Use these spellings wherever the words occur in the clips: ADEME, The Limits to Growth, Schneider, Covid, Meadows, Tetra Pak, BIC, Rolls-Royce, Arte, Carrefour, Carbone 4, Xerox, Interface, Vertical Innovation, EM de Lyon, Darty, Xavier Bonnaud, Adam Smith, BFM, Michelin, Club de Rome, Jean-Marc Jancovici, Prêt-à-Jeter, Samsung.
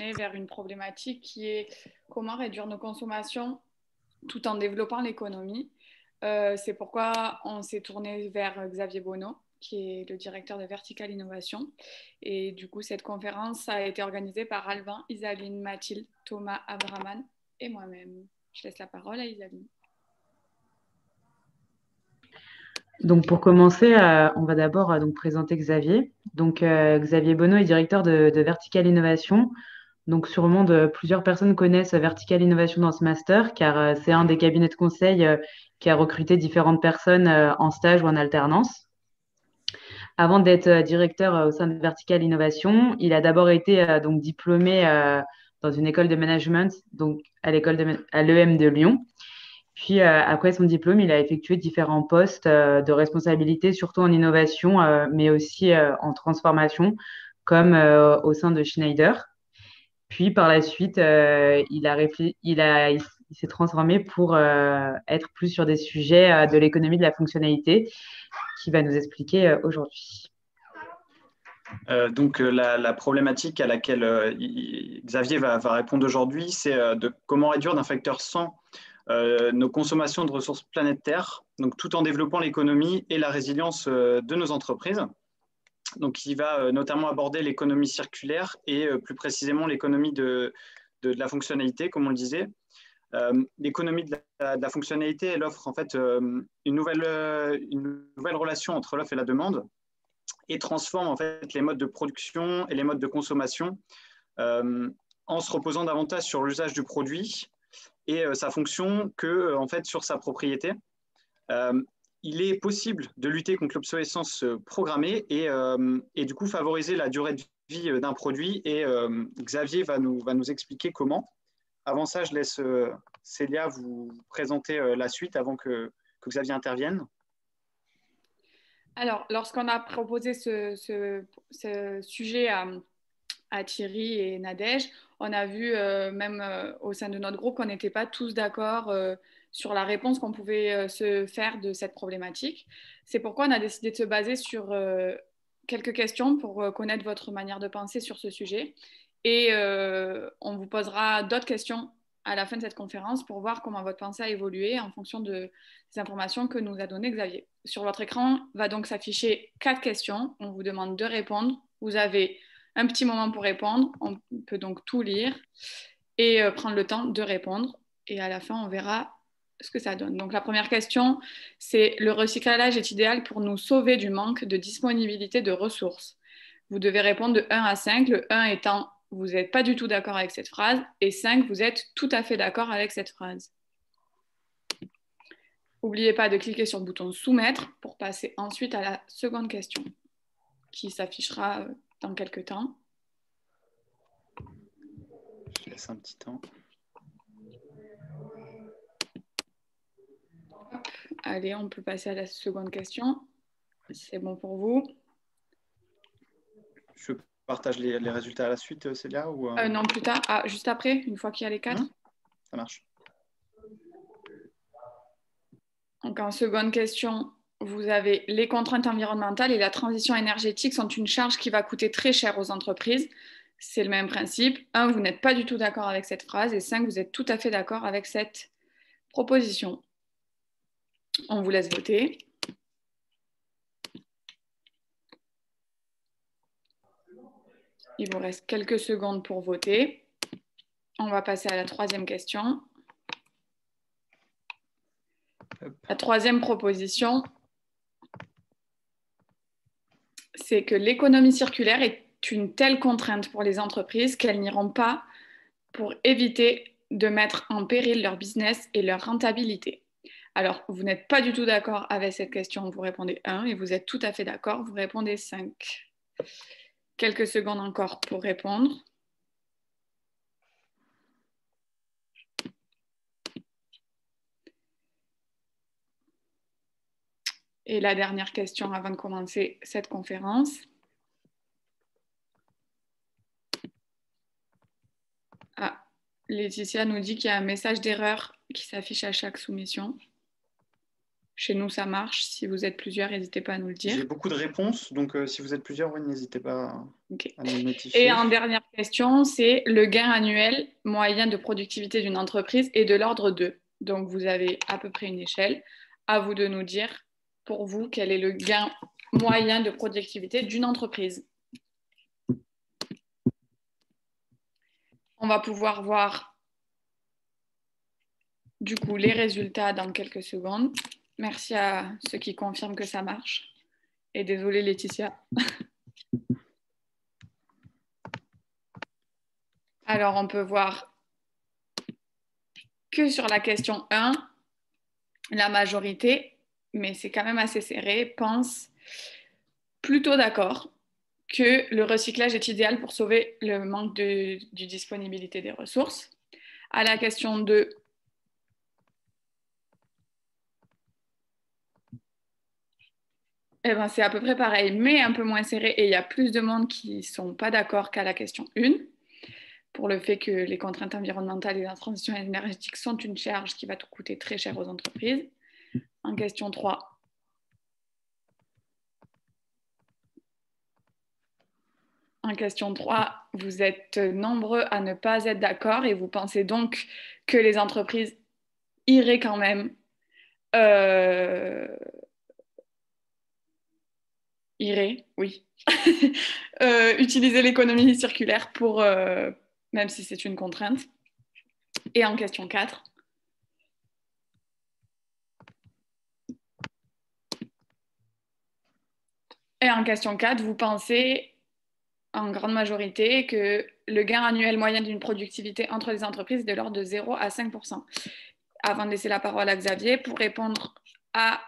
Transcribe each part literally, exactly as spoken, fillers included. est vers une problématique qui est comment réduire nos consommations tout en développant l'économie. Euh, c'est pourquoi on s'est tourné vers Xavier Bonnaud, qui est le directeur de Vertical Innovation. Et du coup, cette conférence a été organisée par Alvin, Isaline, Mathilde, Thomas, Abraman et moi-même. Je laisse la parole à Isaline. Donc pour commencer, euh, on va d'abord euh, donc présenter Xavier. Donc euh, Xavier Bonnaud est directeur de, de Vertical Innovation. Donc sûrement de, plusieurs personnes connaissent Vertical Innovation dans ce master, car euh, c'est un des cabinets de conseil euh, qui a recruté différentes personnes euh, en stage ou en alternance. Avant d'être directeur euh, au sein de Vertical Innovation, il a d'abord été euh, donc diplômé euh, dans une école de management, donc à l'école de, à l'E M de Lyon. Puis, euh, après son diplôme, il a effectué différents postes euh, de responsabilité, surtout en innovation, euh, mais aussi euh, en transformation, comme euh, au sein de Schneider. Puis, par la suite, euh, il, a réfl... il, a... il s'est transformé pour euh, être plus sur des sujets euh, de l'économie de la fonctionnalité, qui va nous expliquer euh, aujourd'hui. Euh, donc, la, la problématique à laquelle euh, il, Xavier va, va répondre aujourd'hui, c'est euh, de comment réduire d'un facteur cent Euh, nos consommations de ressources planétaires, donc tout en développant l'économie et la résilience euh, de nos entreprises. Donc, il va euh, notamment aborder l'économie circulaire et euh, plus précisément l'économie de, de, de la fonctionnalité, comme on le disait. Euh, l'économie de, de la fonctionnalité, elle offre en fait euh, une, nouvelle, euh, une nouvelle relation entre l'offre et la demande et transforme en fait les modes de production et les modes de consommation euh, en se reposant davantage sur l'usage du produit et sa fonction que, en fait, sur sa propriété. Euh, il est possible de lutter contre l'obsolescence programmée et, euh, et du coup favoriser la durée de vie d'un produit. Et euh, Xavier va nous, va nous expliquer comment. Avant ça, je laisse euh, Célia vous présenter euh, la suite avant que, que Xavier intervienne. Alors, lorsqu'on a proposé ce, ce, ce sujet à... à Thierry et Nadège, on a vu euh, même euh, au sein de notre groupe qu'on n'était pas tous d'accord euh, sur la réponse qu'on pouvait euh, se faire de cette problématique. C'est pourquoi on a décidé de se baser sur euh, quelques questions pour euh, connaître votre manière de penser sur ce sujet. Et euh, on vous posera d'autres questions à la fin de cette conférence pour voir comment votre pensée a évolué en fonction de, des informations que nous a données Xavier. Sur votre écran va donc s'afficher quatre questions. On vous demande de répondre. Vous avez un petit moment pour répondre, on peut donc tout lire et euh, prendre le temps de répondre. Et à la fin, on verra ce que ça donne. Donc la première question, c'est: le recyclage est idéal pour nous sauver du manque de disponibilité de ressources. Vous devez répondre de un à cinq, le un étant vous n'êtes pas du tout d'accord avec cette phrase et cinq, vous êtes tout à fait d'accord avec cette phrase. N'oubliez pas de cliquer sur le bouton soumettre pour passer ensuite à la seconde question qui s'affichera euh, dans quelques temps. Je laisse un petit temps. Hop, allez, on peut passer à la seconde question. C'est bon pour vous? Je partage les, les résultats à la suite, Célia, ou euh... Euh, non, plus tard. Ah, juste après, une fois qu'il y a les quatre. Mmh, ça marche. Donc, en seconde question, vous avez: les contraintes environnementales et la transition énergétique sont une charge qui va coûter très cher aux entreprises. C'est le même principe. un, vous n'êtes pas du tout d'accord avec cette phrase. Et cinq, vous êtes tout à fait d'accord avec cette proposition. On vous laisse voter. Il vous reste quelques secondes pour voter. On va passer à la troisième question. La troisième proposition, c'est que l'économie circulaire est une telle contrainte pour les entreprises qu'elles n'iront pas pour éviter de mettre en péril leur business et leur rentabilité. Alors, vous n'êtes pas du tout d'accord avec cette question, vous répondez un, et vous êtes tout à fait d'accord, vous répondez cinq. Quelques secondes encore pour répondre. Et la dernière question avant de commencer cette conférence. Ah, Laetitia nous dit qu'il y a un message d'erreur qui s'affiche à chaque soumission. Chez nous, ça marche. Si vous êtes plusieurs, n'hésitez pas à nous le dire. J'ai beaucoup de réponses, donc euh, si vous êtes plusieurs, oui, n'hésitez pas okay. à nous notifier. Et une dernière question, c'est le gain annuel moyen de productivité d'une entreprise est de l'ordre de. Donc, vous avez à peu près une échelle. À vous de nous dire, pour vous, quel est le gain moyen de productivité d'une entreprise. On va pouvoir voir, du coup, les résultats dans quelques secondes. Merci à ceux qui confirment que ça marche. Et désolée Laetitia. Alors, on peut voir que sur la question un, la majorité, mais c'est quand même assez serré, pense plutôt d'accord que le recyclage est idéal pour sauver le manque de, de disponibilité des ressources. À la question deux, eh ben, c'est à peu près pareil, mais un peu moins serré. Et il y a plus de monde qui ne sont pas d'accord qu'à la question un, pour le fait que les contraintes environnementales et la transition énergétique sont une charge qui va tout coûter très cher aux entreprises. En question trois, en question trois, vous êtes nombreux à ne pas être d'accord et vous pensez donc que les entreprises iraient quand même... Euh... irait, oui, euh, utiliser l'économie circulaire pour, euh, même si c'est une contrainte. Et en question quatre, et en question quatre, vous pensez en grande majorité que le gain annuel moyen d'une productivité entre les entreprises est de l'ordre de zéro à cinq pour cent. Avant de laisser la parole à Xavier, pour répondre à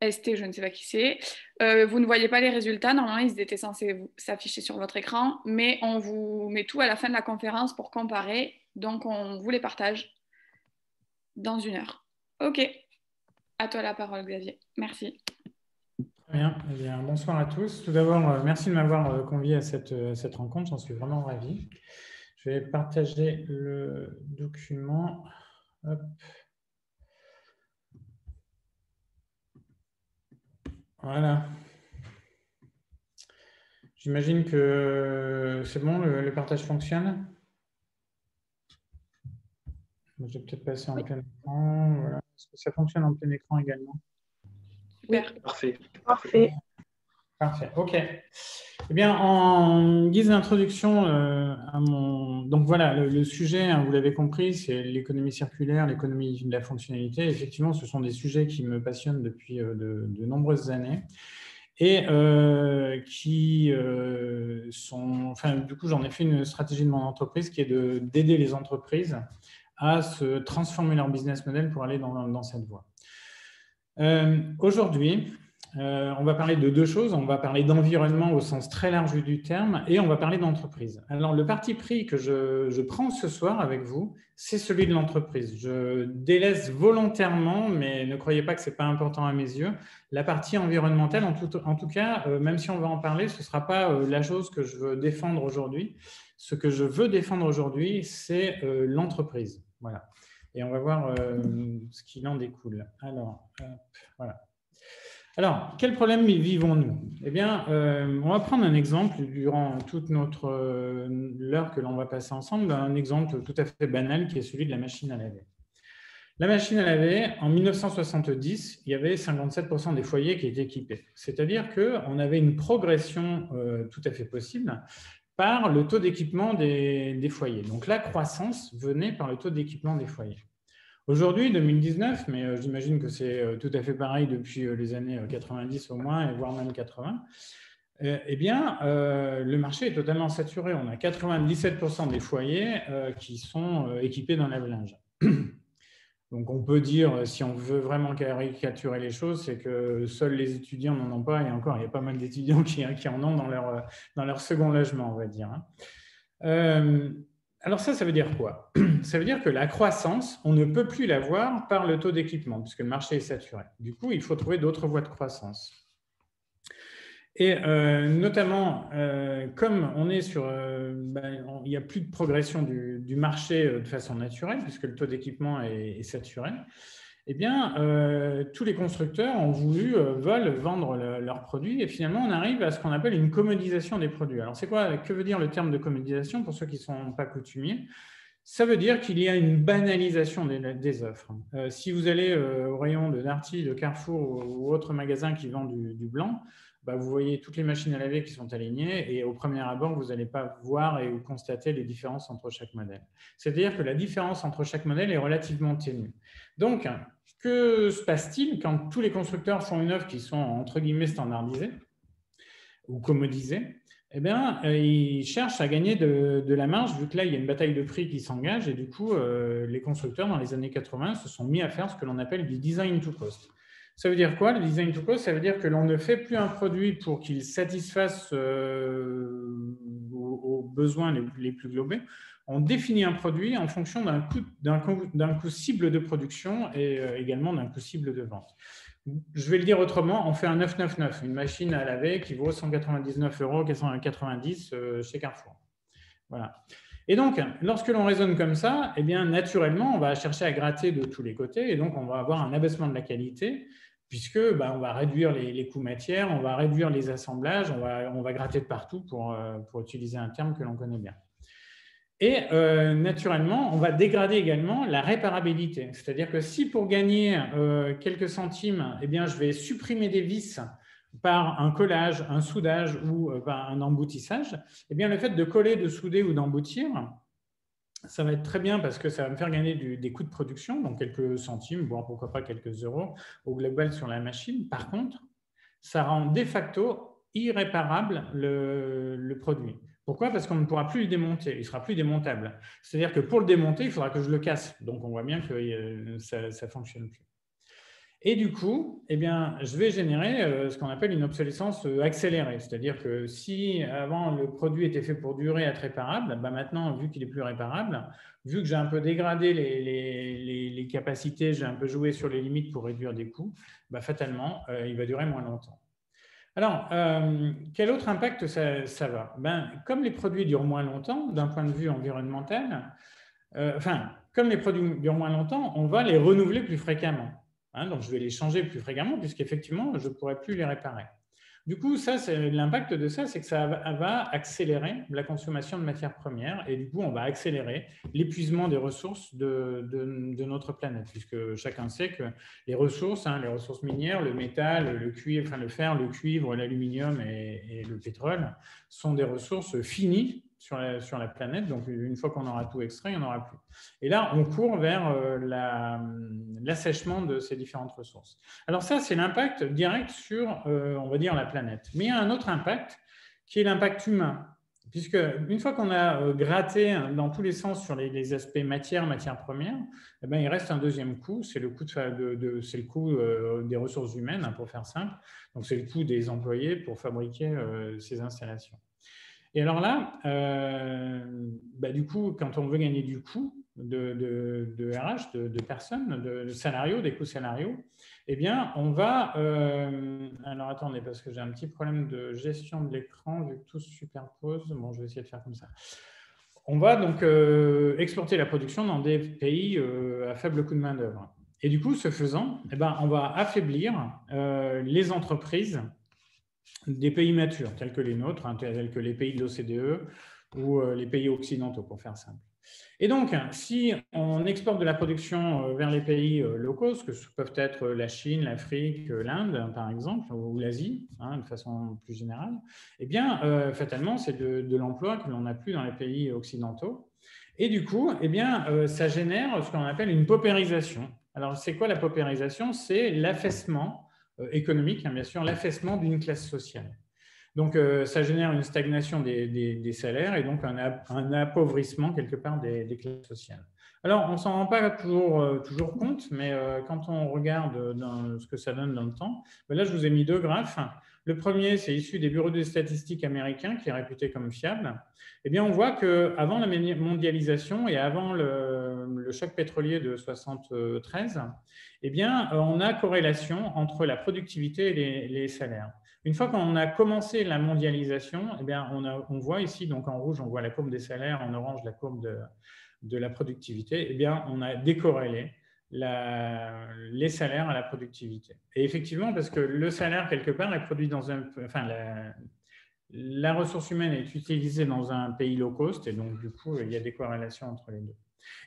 S T, je ne sais pas qui c'est. Euh, vous ne voyez pas les résultats, normalement ils étaient censés s'afficher sur votre écran, mais on vous met tout à la fin de la conférence pour comparer, donc on vous les partage dans une heure. Ok, à toi la parole Xavier, merci. Très bien, eh bien bonsoir à tous. Tout d'abord, merci de m'avoir convié à cette, à cette rencontre, j'en suis vraiment ravi. Je vais partager le document. Hop. Voilà. J'imagine que c'est bon, le, le partage fonctionne. Je vais peut-être passer en oui. plein écran. Voilà. Est-ce que ça fonctionne en plein écran également? Super. Oui. Parfait. Parfait. Parfait. OK. Eh bien, en guise d'introduction, euh, à mon... donc voilà, le, le sujet, hein, vous l'avez compris, c'est l'économie circulaire, l'économie de la fonctionnalité. Effectivement, ce sont des sujets qui me passionnent depuis euh, de, de nombreuses années et euh, qui euh, sont... Enfin, du coup, j'en ai fait une stratégie de mon entreprise qui est de, d'aider les entreprises à se transformer leur business model pour aller dans, dans cette voie. Euh, aujourd'hui... Euh, on va parler de deux choses, on va parler d'environnement au sens très large du terme et on va parler d'entreprise. Alors le parti pris que je, je prends ce soir avec vous, c'est celui de l'entreprise. Je délaisse volontairement, mais ne croyez pas que ce n'est pas important à mes yeux, la partie environnementale. En tout, en tout cas, euh, même si on va en parler, ce ne sera pas euh, la chose que je veux défendre aujourd'hui. Ce que je veux défendre aujourd'hui, c'est euh, l'entreprise. Voilà. Et on va voir euh, ce qu'il en découle. Alors, hop, voilà. Alors, quel problème vivons-nous? Eh bien, euh, on va prendre un exemple durant toute notre euh, l'heure que l'on va passer ensemble, un exemple tout à fait banal qui est celui de la machine à laver. La machine à laver, en mille neuf cent soixante-dix, il y avait cinquante-sept pour cent des foyers qui étaient équipés. C'est-à-dire qu'on avait une progression euh, tout à fait possible par le taux d'équipement des, des foyers. Donc, la croissance venait par le taux d'équipement des foyers. Aujourd'hui, deux mille dix-neuf, mais j'imagine que c'est tout à fait pareil depuis les années quatre-vingt-dix au moins, voire même quatre-vingts, eh bien, euh, le marché est totalement saturé. On a quatre-vingt-dix-sept pour cent des foyers euh, qui sont équipés d'un lave-linge. Donc, on peut dire, si on veut vraiment caricaturer les choses, c'est que seuls les étudiants n'en ont pas, et encore, il y a pas mal d'étudiants qui, qui en ont dans leur, dans leur second logement, on va dire. Euh, Alors ça, ça veut dire quoi? Ça veut dire que la croissance, on ne peut plus l'avoir par le taux d'équipement, puisque le marché est saturé. Du coup, il faut trouver d'autres voies de croissance. Et euh, notamment, euh, comme on est sur... Euh, ben, on, il n'y a plus de progression du, du marché euh, de façon naturelle, puisque le taux d'équipement est, est saturé, eh bien, euh, tous les constructeurs ont voulu, euh, veulent vendre le, leurs produits, et finalement, on arrive à ce qu'on appelle une commodisation des produits. Alors, c'est quoi, que veut dire le terme de commodisation pour ceux qui ne sont pas coutumiers? Ça veut dire qu'il y a une banalisation des, des offres. Euh, si vous allez euh, au rayon de Darty, de Carrefour ou, ou autres magasins qui vendent du, du blanc, bah, vous voyez toutes les machines à laver qui sont alignées et au premier abord, vous n'allez pas voir et constater les différences entre chaque modèle. C'est-à-dire que la différence entre chaque modèle est relativement ténue. Donc, que se passe-t-il quand tous les constructeurs font une offre qui sont entre guillemets standardisées ou commodisées? Eh bien, ils cherchent à gagner de, de la marge, vu que là, il y a une bataille de prix qui s'engage, et du coup, euh, les constructeurs, dans les années quatre-vingt, se sont mis à faire ce que l'on appelle du design to cost. Ça veut dire quoi, le design to cost? Ça veut dire que l'on ne fait plus un produit pour qu'il satisfasse euh, aux, aux besoins les, les plus globaux. On définit un produit en fonction d'un coût, d'un coût, d'un coût cible de production et euh, également d'un coût cible de vente. Je vais le dire autrement, on fait un neuf cent quatre-vingt-dix-neuf, une machine à laver qui vaut cent quatre-vingt-dix-neuf euros chez Carrefour. Voilà. Et donc, lorsque l'on raisonne comme ça, eh bien, naturellement, on va chercher à gratter de tous les côtés et donc on va avoir un abaissement de la qualité puisque bah, on va réduire les, les coûts matières, on va réduire les assemblages, on va, on va gratter de partout pour, pour utiliser un terme que l'on connaît bien. Et euh, naturellement, on va dégrader également la réparabilité. C'est-à-dire que si pour gagner euh, quelques centimes, eh bien, je vais supprimer des vis par un collage, un soudage ou euh, par un emboutissage, eh bien, le fait de coller, de souder ou d'emboutir, ça va être très bien parce que ça va me faire gagner du, des coûts de production, donc quelques centimes, voire pourquoi pas quelques euros au global sur la machine. Par contre, ça rend de facto irréparable le, le produit. Pourquoi? Parce qu'on ne pourra plus le démonter, il ne sera plus démontable. C'est-à-dire que pour le démonter, il faudra que je le casse. Donc, on voit bien que ça ne fonctionne plus. Et du coup, eh bien, je vais générer ce qu'on appelle une obsolescence accélérée. C'est-à-dire que si avant, le produit était fait pour durer, être réparable, bah maintenant, vu qu'il est plus réparable, vu que j'ai un peu dégradé les, les, les, les capacités, j'ai un peu joué sur les limites pour réduire des coûts, bah fatalement, il va durer moins longtemps. Alors, euh, quel autre impact ça, ça va? Ben, comme les produits durent moins longtemps, d'un point de vue environnemental, euh, enfin, comme les produits durent moins longtemps, on va les renouveler plus fréquemment. Hein, donc, je vais les changer plus fréquemment puisqu'effectivement, je ne pourrai plus les réparer. Du coup, l'impact de ça, c'est que ça va accélérer la consommation de matières premières et du coup, on va accélérer l'épuisement des ressources de, de, de notre planète, puisque chacun sait que les ressources, hein, les ressources minières, le métal, le cuivre, enfin, le fer, le cuivre, l'aluminium et, et le pétrole sont des ressources finies sur la, sur la planète. Donc, une fois qu'on aura tout extrait, il n'y en aura plus. Et là, on court vers la, l'assèchement de ces différentes ressources. Alors ça, c'est l'impact direct sur, euh, on va dire, la planète. Mais il y a un autre impact qui est l'impact humain. Puisque une fois qu'on a gratté dans tous les sens sur les, les aspects matière, matière première, eh bien, il reste un deuxième coût, c'est le coût, de, de, de, c'est le coût euh, des ressources humaines, hein, pour faire simple. Donc, c'est le coût des employés pour fabriquer euh, ces installations. Et alors là, euh, bah du coup, quand on veut gagner du coût de, de, de R H, de, de personnes, de, de salariaux, des coûts salariaux, eh bien, on va… Euh, alors, attendez, parce que j'ai un petit problème de gestion de l'écran, vu que tout se superpose. Bon, je vais essayer de faire comme ça. On va donc euh, exporter la production dans des pays euh, à faible coût de main-d'œuvre. Et du coup, ce faisant, eh bien, on va affaiblir euh, les entreprises des pays matures, tels que les nôtres, hein, tels que les pays de l'O C D E ou euh, les pays occidentaux, pour faire simple. Et donc, si on exporte de la production euh, vers les pays euh, locaux, ce que peuvent être la Chine, l'Afrique, euh, l'Inde, par exemple, ou, ou l'Asie, hein, de façon plus générale, eh bien, euh, fatalement, c'est de, de l'emploi que l'on n'a plus dans les pays occidentaux. Et du coup, eh bien, euh, ça génère ce qu'on appelle une paupérisation. Alors, c'est quoi la paupérisation? C'est l'affaissement économique, hein, bien sûr, l'affaissement d'une classe sociale. Donc, euh, ça génère une stagnation des, des, des salaires et donc un, un appauvrissement quelque part des, des classes sociales. Alors, on ne s'en rend pas toujours, euh, toujours compte, mais euh, quand on regarde dans ce que ça donne dans le temps, ben là, je vous ai mis deux graphes. Le premier, c'est issu des bureaux de statistiques américains, qui est réputé comme fiable. Eh bien, on voit qu'avant la mondialisation et avant le, le choc pétrolier de soixante-treize, eh bien, on a corrélation entre la productivité et les, les salaires. Une fois qu'on a commencé la mondialisation, eh bien, on, a, on voit ici, donc en rouge, on voit la courbe des salaires, en orange, la courbe de, de la productivité. Eh bien, on a décorrélé la, les salaires à la productivité. Et effectivement, parce que le salaire, quelque part, est produit dans un... Enfin, la, la ressource humaine est utilisée dans un pays low cost, et donc, du coup, il y a des corrélations entre les deux.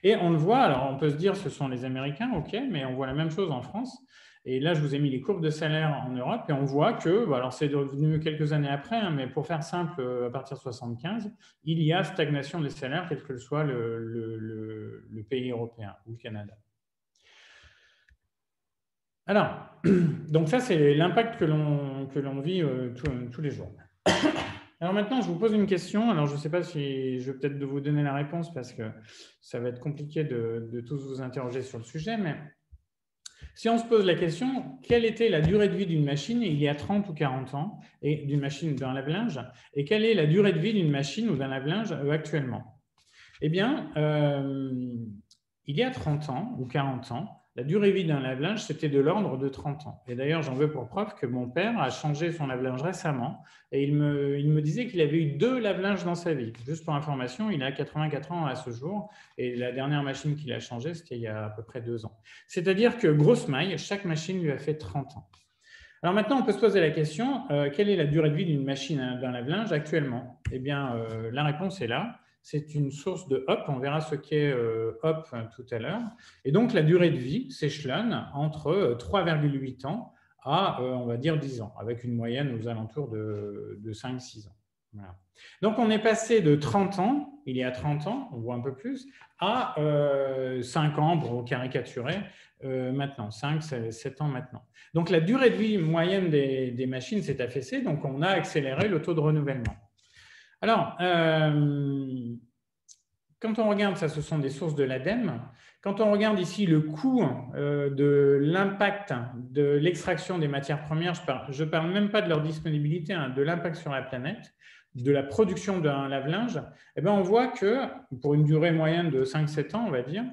Et on le voit, alors on peut se dire, ce sont les Américains, ok, mais on voit la même chose en France. Et là, je vous ai mis les courbes de salaire en Europe, et on voit que, alors c'est devenu quelques années après, hein, mais pour faire simple, à partir de soixante-quinze, il y a stagnation des salaires, quel que soit le, le, le, le pays européen ou le Canada. Alors, donc ça, c'est l'impact que l'on que l'on vit euh, tout, euh, tous les jours. Alors maintenant, je vous pose une question. Alors, je ne sais pas si je vais peut-être vous donner la réponse parce que ça va être compliqué de, de tous vous interroger sur le sujet, mais si on se pose la question, quelle était la durée de vie d'une machine il y a trente ou quarante ans, et d'une machine d'un lave-linge, et quelle est la durée de vie d'une machine ou d'un lave-linge actuellement? Eh bien, euh, il y a trente ans ou quarante ans, la durée de vie d'un lave-linge, c'était de l'ordre de trente ans. Et d'ailleurs, j'en veux pour preuve que mon père a changé son lave-linge récemment, et il me, il me disait qu'il avait eu deux lave-linges dans sa vie. Juste pour information, il a quatre-vingt-quatre ans à ce jour, et la dernière machine qu'il a changée, c'était il y a à peu près deux ans. C'est-à-dire que, grosse maille, chaque machine lui a fait trente ans. Alors maintenant, on peut se poser la question, euh, quelle est la durée de vie d'une machine d'un lave-linge actuellement? Eh bien, euh, la réponse est là. C'est une source de H O P, on verra ce qu'est euh, H O P tout à l'heure. Et donc, la durée de vie s'échelonne entre trois virgule huit ans à, euh, on va dire, dix ans, avec une moyenne aux alentours de, de cinq six ans. Voilà. Donc, on est passé de trente ans, il y a trente ans, on voit un peu plus, à euh, cinq ans, pour caricaturer, euh, maintenant, cinq sept ans maintenant. Donc, la durée de vie moyenne des, des machines s'est affaissée, donc on a accéléré le taux de renouvellement. Alors, euh, quand on regarde, ça, ce sont des sources de l'ADEME. Quand on regarde ici le coût euh, de l'impact de l'extraction des matières premières, je ne parle même pas de leur disponibilité, hein, de l'impact sur la planète, de la production d'un lave-linge, eh bien, on voit que, pour une durée moyenne de cinq sept ans, on va dire,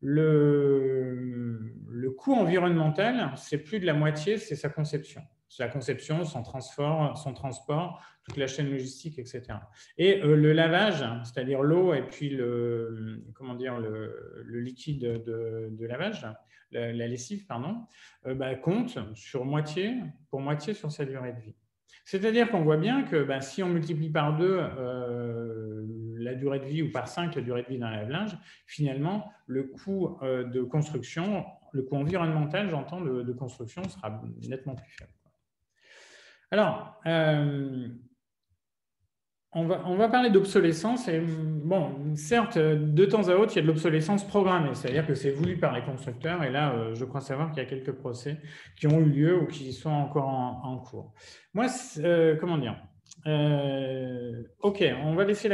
le, le coût environnemental, c'est plus de la moitié, c'est sa conception. C'est la conception, son transport, son transport, toute la chaîne logistique, et cetera. Et euh, le lavage, c'est-à-dire l'eau et puis le, comment dire, le, le liquide de, de lavage, la, la lessive, pardon, euh, bah, compte sur moitié, pour moitié sur sa durée de vie. C'est-à-dire qu'on voit bien que bah, si on multiplie par deux euh, la durée de vie ou par cinq la durée de vie d'un lave-linge, finalement, le coût euh, de construction, le coût environnemental, j'entends, de, de construction sera nettement plus faible. Alors, euh, on, va, on va parler d'obsolescence. Et bon, certes, de temps à autre, il y a de l'obsolescence programmée, c'est-à-dire que c'est voulu par les constructeurs. Et là, euh, je crois savoir qu'il y a quelques procès qui ont eu lieu ou qui sont encore en, en cours. Moi, euh, comment dire euh, OK, on va laisser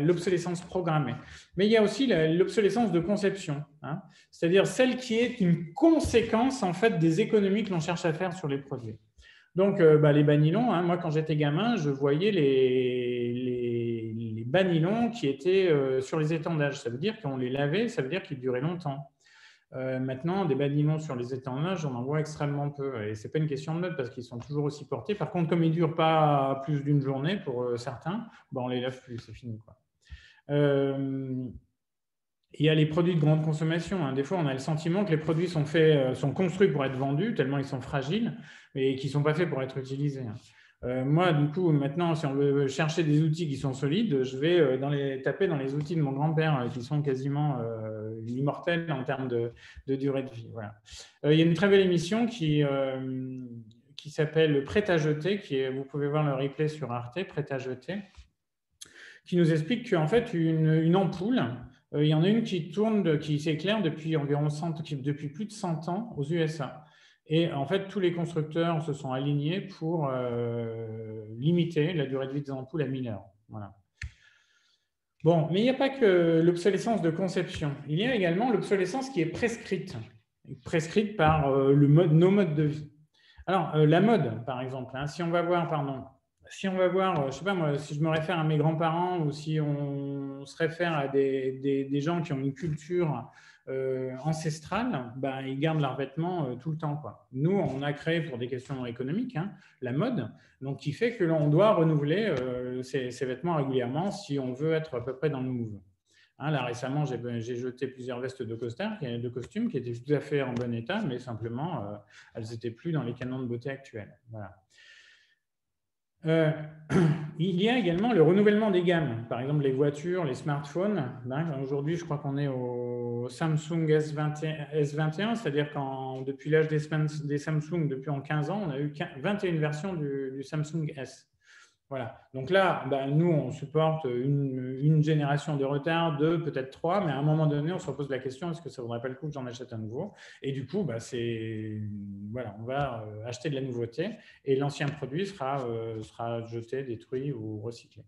l'obsolescence la, la, programmée. Mais il y a aussi l'obsolescence de conception, hein, c'est-à-dire celle qui est une conséquence en fait, des économies que l'on cherche à faire sur les produits. Donc, bah, les banilons, hein, moi, quand j'étais gamin, je voyais les, les, les banilons qui étaient euh, sur les étendages. Ça veut dire qu'on les lavait, ça veut dire qu'ils duraient longtemps. Euh, maintenant, des banilons sur les étendages, on en voit extrêmement peu. Et ce n'est pas une question de mode parce qu'ils sont toujours aussi portés. Par contre, comme ils ne durent pas plus d'une journée pour euh, certains, bah, on les lave plus, c'est fini, quoi. Euh, Il y a les produits de grande consommation. Des fois, on a le sentiment que les produits sont, faits, sont construits pour être vendus, tellement ils sont fragiles, mais qui ne sont pas faits pour être utilisés. Euh, moi, du coup, maintenant, si on veut chercher des outils qui sont solides, je vais dans les, taper dans les outils de mon grand-père, qui sont quasiment euh, immortels en termes de, de durée de vie. Voilà. Euh, il y a une très belle émission qui... Euh, qui s'appelle Prêt-à-Jeter, qui est, vous pouvez voir le replay sur Arte, Prêt-à-Jeter, qui nous explique qu'en fait, une, une ampoule... Il y en a une qui tourne, qui s'éclaire depuis environ cent, depuis plus de cent ans aux U S A. Et en fait, tous les constructeurs se sont alignés pour euh, limiter la durée de vie des ampoules à mille heures. Voilà. Bon, mais il n'y a pas que l'obsolescence de conception. Il y a également l'obsolescence qui est prescrite, prescrite par euh, le mode, nos modes de vie. Alors, euh, la mode, par exemple, hein, si on va voir, pardon, si on va voir, je sais pas moi, si je me réfère à mes grands-parents ou si on se réfère à des, des, des gens qui ont une culture euh, ancestrale, ben, ils gardent leurs vêtements euh, tout le temps, quoi. Nous, on a créé pour des questions économiques, hein, la mode, donc qui fait que l'on doit renouveler euh, ces, ces vêtements régulièrement si on veut être à peu près dans le mouvement. Hein, là, récemment, j'ai jeté plusieurs vestes de costard, de costumes qui étaient tout à fait en bon état, mais simplement, euh, elles n'étaient plus dans les canons de beauté actuels. Voilà. Euh, il y a également le renouvellement des gammes. Par exemple, les voitures, les smartphones. Ben, aujourd'hui, je crois qu'on est au Samsung S vingt et un, c'est-à-dire qu'en depuis l'âge des, des Samsung, depuis en quinze ans, on a eu vingt et une versions du, du Samsung S. Voilà. Donc là, ben, nous, on supporte une, une génération de retard, deux, peut-être trois, mais à un moment donné, on se repose la question, est-ce que ça ne vaudrait pas le coup que j'en achète un nouveau? Et du coup, ben, voilà, on va acheter de la nouveauté et l'ancien produit sera, euh, sera jeté, détruit ou recyclé.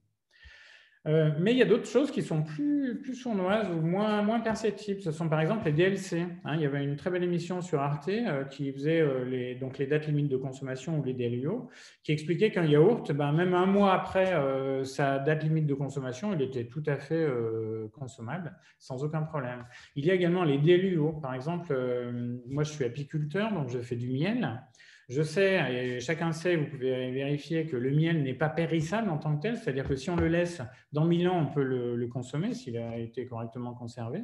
Euh, mais il y a d'autres choses qui sont plus, plus sournoises ou moins, moins perceptibles. Ce sont par exemple les D L C. Hein, il y avait une très belle émission sur Arte euh, qui faisait euh, les, donc les dates limites de consommation ou les D L U O, qui expliquait qu'un yaourt, ben, même un mois après euh, sa date limite de consommation, il était tout à fait euh, consommable sans aucun problème. Il y a également les D L U O. Par exemple, euh, moi je suis apiculteur, donc je fais du miel. Je sais, et chacun sait, vous pouvez vérifier que le miel n'est pas périssable en tant que tel, c'est-à-dire que si on le laisse dans mille ans, on peut le, le consommer s'il a été correctement conservé.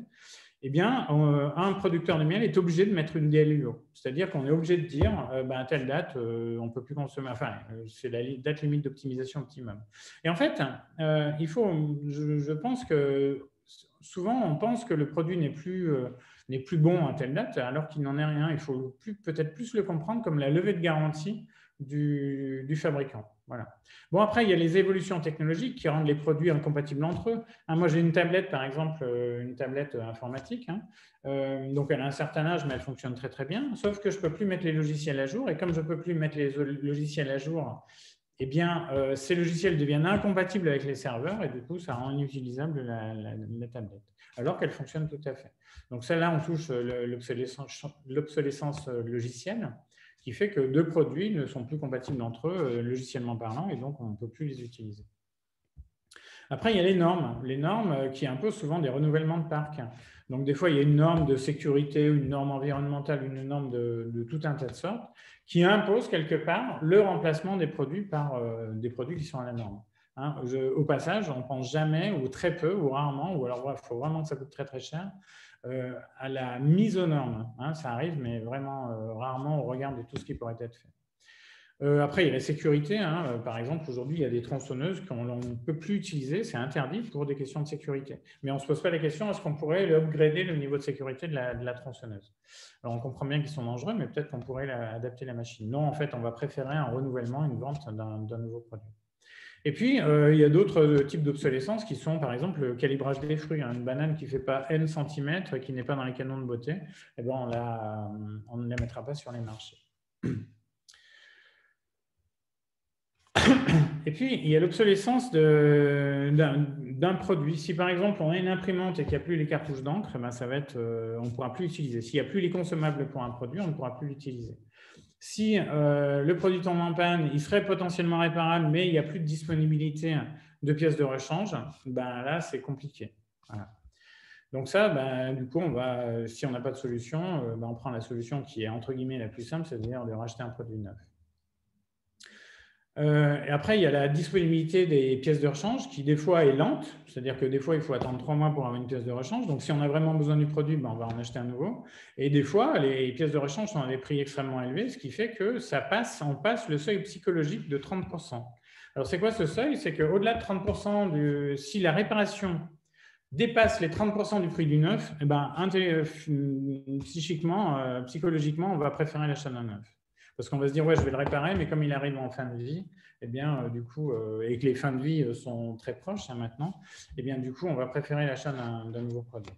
Eh bien, on, un producteur de miel est obligé de mettre une D L U O, c'est-à-dire qu'on est obligé de dire euh, ben, à telle date, euh, on ne peut plus consommer, enfin, euh, c'est la date limite d'optimisation optimum. Et en fait, euh, il faut, je, je pense que souvent, on pense que le produit n'est plus, euh, n'est plus bon à telle date, alors qu'il n'en est rien. Il faut peut-être plus le comprendre comme la levée de garantie du, du fabricant. Voilà. Bon, après, il y a les évolutions technologiques qui rendent les produits incompatibles entre eux. Hein, moi, j'ai une tablette, par exemple, une tablette informatique. Hein, euh, donc, elle a un certain âge, mais elle fonctionne très, très bien. Sauf que je ne peux plus mettre les logiciels à jour. Et comme je ne peux plus mettre les logiciels à jour, eh bien, euh, ces logiciels deviennent incompatibles avec les serveurs et du coup, ça rend inutilisable la, la, la tablette, alors qu'elle fonctionne tout à fait. Donc, celle-là, on touche l'obsolescence, l'obsolescence logicielle, qui fait que deux produits ne sont plus compatibles entre eux, logiciellement parlant, et donc, on ne peut plus les utiliser. Après, il y a les normes, les normes qui imposent souvent des renouvellements de parc. Donc, des fois, il y a une norme de sécurité, une norme environnementale, une norme de, de tout un tas de sortes qui impose quelque part le remplacement des produits par euh, des produits qui sont à la norme. Hein, je, au passage, on ne pense jamais, ou très peu, ou rarement, ou alors il faut vraiment que ça coûte très très cher, euh, à la mise aux normes. Hein, ça arrive, mais vraiment euh, rarement au regard de tout ce qui pourrait être fait. Euh, après, il y a la sécurité. Hein. Par exemple, aujourd'hui, il y a des tronçonneuses qu'on ne peut plus utiliser. C'est interdit pour des questions de sécurité. Mais on ne se pose pas la question, est-ce qu'on pourrait upgrader le niveau de sécurité de la, de la tronçonneuse? Alors, on comprend bien qu'ils sont dangereux, mais peut-être qu'on pourrait la, adapter la machine. Non, en fait, on va préférer un renouvellement, une vente d'un d'un nouveau produit. Et puis, euh, il y a d'autres types d'obsolescence qui sont, par exemple, le calibrage des fruits. Hein. Une banane qui ne fait pas n centimètres, qui n'est pas dans les canons de beauté, eh ben, on, la, on ne la mettra pas sur les marchés. Et puis, il y a l'obsolescence d'un produit. Si, par exemple, on a une imprimante et qu'il n'y a plus les cartouches d'encre, ben ça va être, euh, on ne pourra plus l'utiliser. S'il n'y a plus les consommables pour un produit, on ne pourra plus l'utiliser. Si euh, le produit tombe en panne, il serait potentiellement réparable, mais il n'y a plus de disponibilité de pièces de rechange, ben là, c'est compliqué. Voilà. Donc ça, ben, du coup, on va, si on n'a pas de solution, ben on prend la solution qui est, entre guillemets, la plus simple, c'est-à-dire de racheter un produit neuf. Euh, et après, il y a la disponibilité des pièces de rechange qui, des fois, est lente. C'est-à-dire que des fois, il faut attendre trois mois pour avoir une pièce de rechange. Donc, si on a vraiment besoin du produit, ben, on va en acheter un nouveau. Et des fois, les pièces de rechange sont à des prix extrêmement élevés, ce qui fait que ça passe, on passe le seuil psychologique de trente pour cent. Alors, c'est quoi ce seuil? C'est qu'au-delà de trente pour cent, du, si la réparation dépasse les trente pour cent du prix du neuf, eh ben, psychiquement, euh, psychologiquement, on va préférer l'achat d'un neuf. Parce qu'on va se dire, ouais, je vais le réparer, mais comme il arrive en fin de vie, eh bien, euh, du coup, euh, et que les fins de vie sont très proches hein, maintenant, eh bien, du coup, on va préférer l'achat d'un nouveau produit.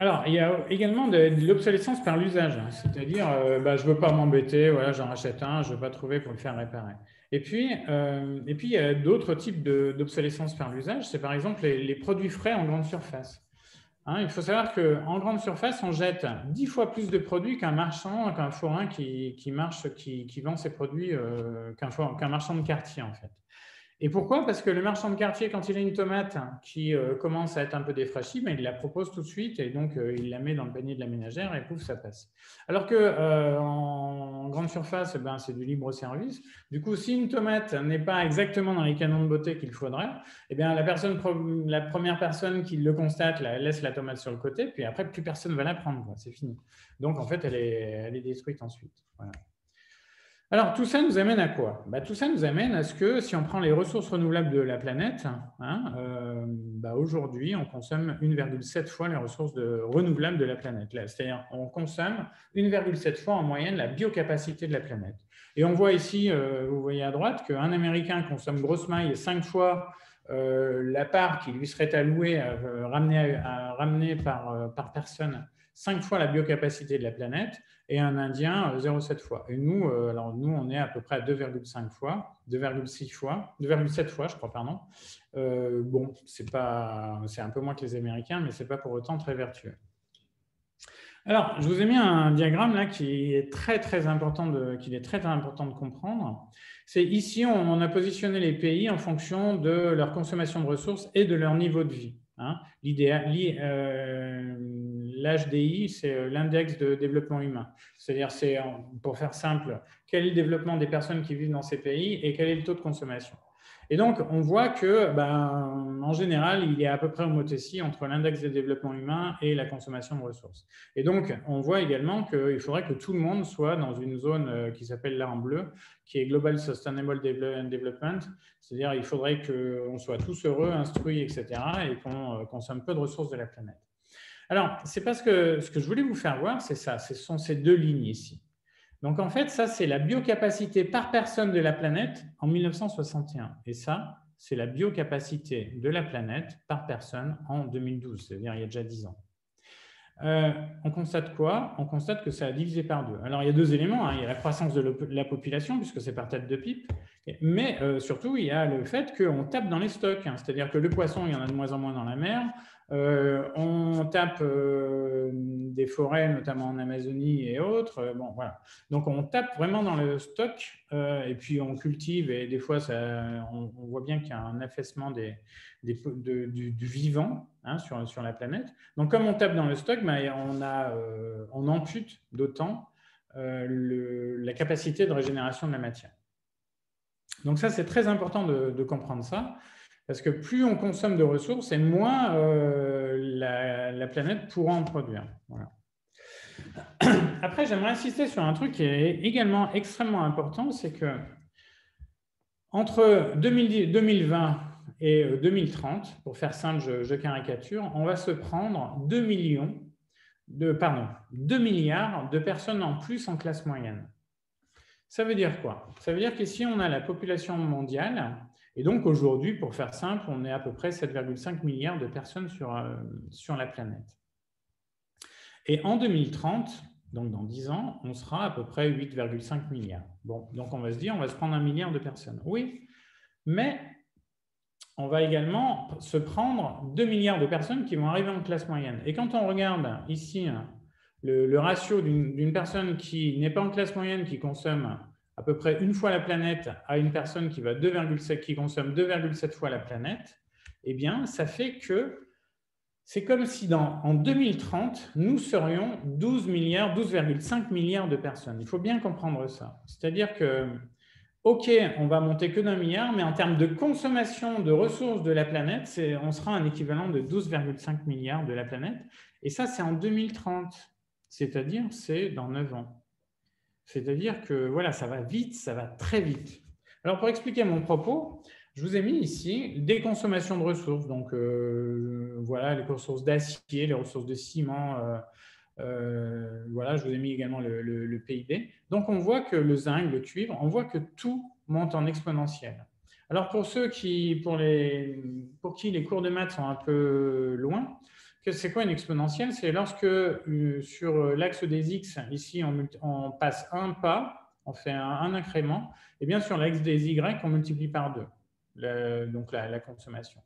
Alors, il y a également de, de l'obsolescence par l'usage, hein, c'est-à-dire, euh, bah, je ne veux pas m'embêter, voilà, j'en rachète un, je ne veux pas trouver pour le faire réparer. Et puis, euh, et puis il y a d'autres types d'obsolescence par l'usage, c'est par exemple les, les produits frais en grande surface. Hein, il faut savoir qu'en grande surface, on jette dix fois plus de produits qu'un marchand, qu'un forain qui, qui, marche, qui, qui vend ses produits, euh, qu'un qu'un marchand de quartier en fait. Et pourquoi? Parce que le marchand de quartier, quand il a une tomate qui euh, commence à être un peu défraîchie, ben, il la propose tout de suite et donc euh, il la met dans le panier de la ménagère et pouf, ça passe. Alors que euh, en grande surface, ben, c'est du libre service. Du coup, si une tomate n'est pas exactement dans les canons de beauté qu'il faudrait, eh bien, la, personne, la première personne qui le constate la, laisse la tomate sur le côté, puis après, plus personne ne va la prendre, c'est fini. Donc, en fait, elle est, elle est détruite ensuite. Voilà. Alors, tout ça nous amène à quoi? Bah, tout ça nous amène à ce que, si on prend les ressources renouvelables de la planète, hein, euh, bah, aujourd'hui, on consomme un virgule sept fois les ressources de, renouvelables de la planète. C'est-à-dire, on consomme un virgule sept fois en moyenne la biocapacité de la planète. Et on voit ici, euh, vous voyez à droite, qu'un Américain consomme grosse maille cinq fois euh, la part qui lui serait allouée, euh, ramenée, à, à, ramenée par, euh, par personne, cinq fois la biocapacité de la planète, et un Indien, zéro virgule sept fois. Et nous, alors nous, on est à peu près à deux virgule cinq fois, deux virgule six fois, deux virgule sept fois, je crois, pardon. Euh, bon, c'est pas, c'est un peu moins que les Américains, mais ce n'est pas pour autant très vertueux. Alors, je vous ai mis un diagramme là qui est très, très important de, qu'il est très, très important de comprendre. C'est ici, on, on a positionné les pays en fonction de leur consommation de ressources et de leur niveau de vie. Hein. L'idéal... L'H D I, c'est l'index de développement humain. C'est-à-dire, c'est, pour faire simple, quel est le développement des personnes qui vivent dans ces pays et quel est le taux de consommation. Et donc, on voit que, ben, en général, il est à peu près homothétie entre l'index de développement humain et la consommation de ressources. Et donc, on voit également qu'il faudrait que tout le monde soit dans une zone qui s'appelle là en bleu, qui est Global Sustainable Development. C'est-à-dire, il faudrait qu'on soit tous heureux, instruits, et cetera, et qu'on consomme peu de ressources de la planète. Alors, c'est parce que ce que je voulais vous faire voir, c'est ça, ce sont ces deux lignes ici. Donc, en fait, ça, c'est la biocapacité par personne de la planète en mille neuf cent soixante et un. Et ça, c'est la biocapacité de la planète par personne en deux mille douze, c'est-à-dire il y a déjà dix ans. Euh, on constate quoi? On constate que ça a divisé par deux. Alors, il y a deux éléments. Hein. Il y a la croissance de la population, puisque c'est par tête de pipe. Mais euh, surtout, il y a le fait qu'on tape dans les stocks. Hein. C'est-à-dire que le poisson, il y en a de moins en moins dans la mer. Euh, on tape euh, des forêts, notamment en Amazonie et autres. Euh, bon, voilà. Donc, on tape vraiment dans le stock euh, et puis on cultive. Et des fois, ça, on, on voit bien qu'il y a un affaissement des, des, de, du, du vivant hein, sur, sur la planète. Donc, comme on tape dans le stock, bah, on, a, euh, on ampute d'autant euh, le, la capacité de régénération de la matière. Donc, ça, c'est très important de, de comprendre ça. Parce que plus on consomme de ressources, et moins euh, la, la planète pourra en produire. Voilà. Après, j'aimerais insister sur un truc qui est également extrêmement important, c'est que entre deux mille vingt et deux mille trente, pour faire simple, je, je caricature, on va se prendre deux millions de, pardon, deux milliards de personnes en plus en classe moyenne. Ça veut dire quoi? Ça veut dire qu'ici, on a la population mondiale. Et donc, aujourd'hui, pour faire simple, on est à peu près sept virgule cinq milliards de personnes sur, euh, sur la planète. Et en deux mille trente, donc dans dix ans, on sera à peu près huit virgule cinq milliards. Bon, donc, on va se dire, on va se prendre un milliard de personnes. Oui, mais on va également se prendre deux milliards de personnes qui vont arriver en classe moyenne. Et quand on regarde ici le, le ratio d'une personne qui n'est pas en classe moyenne, qui consomme à peu près une fois la planète à une personne qui, va deux virgule sept, qui consomme deux virgule sept fois la planète, eh bien, ça fait que c'est comme si dans, en deux mille trente, nous serions douze milliards, douze virgule cinq milliards de personnes. Il faut bien comprendre ça. C'est-à-dire que, OK, on va monter que d'un milliard, mais en termes de consommation de ressources de la planète, on sera un équivalent de douze virgule cinq milliards de la planète. Et ça, c'est en deux mille trente, c'est-à-dire c'est dans neuf ans. C'est-à-dire que voilà, ça va vite, ça va très vite. Alors, pour expliquer mon propos, je vous ai mis ici des consommations de ressources. Donc, euh, voilà, les ressources d'acier, les ressources de ciment. Euh, euh, voilà, je vous ai mis également le, le, le P I B. Donc, on voit que le zinc, le cuivre, on voit que tout monte en exponentielle. Alors, pour ceux qui, pour, les, pour qui les cours de maths sont un peu loin, c'est quoi une exponentielle? C'est lorsque euh, sur l'axe des X, ici, on, on passe un pas, on fait un, un incrément, et bien sur l'axe des Y, on multiplie par deux, le, donc la, la consommation.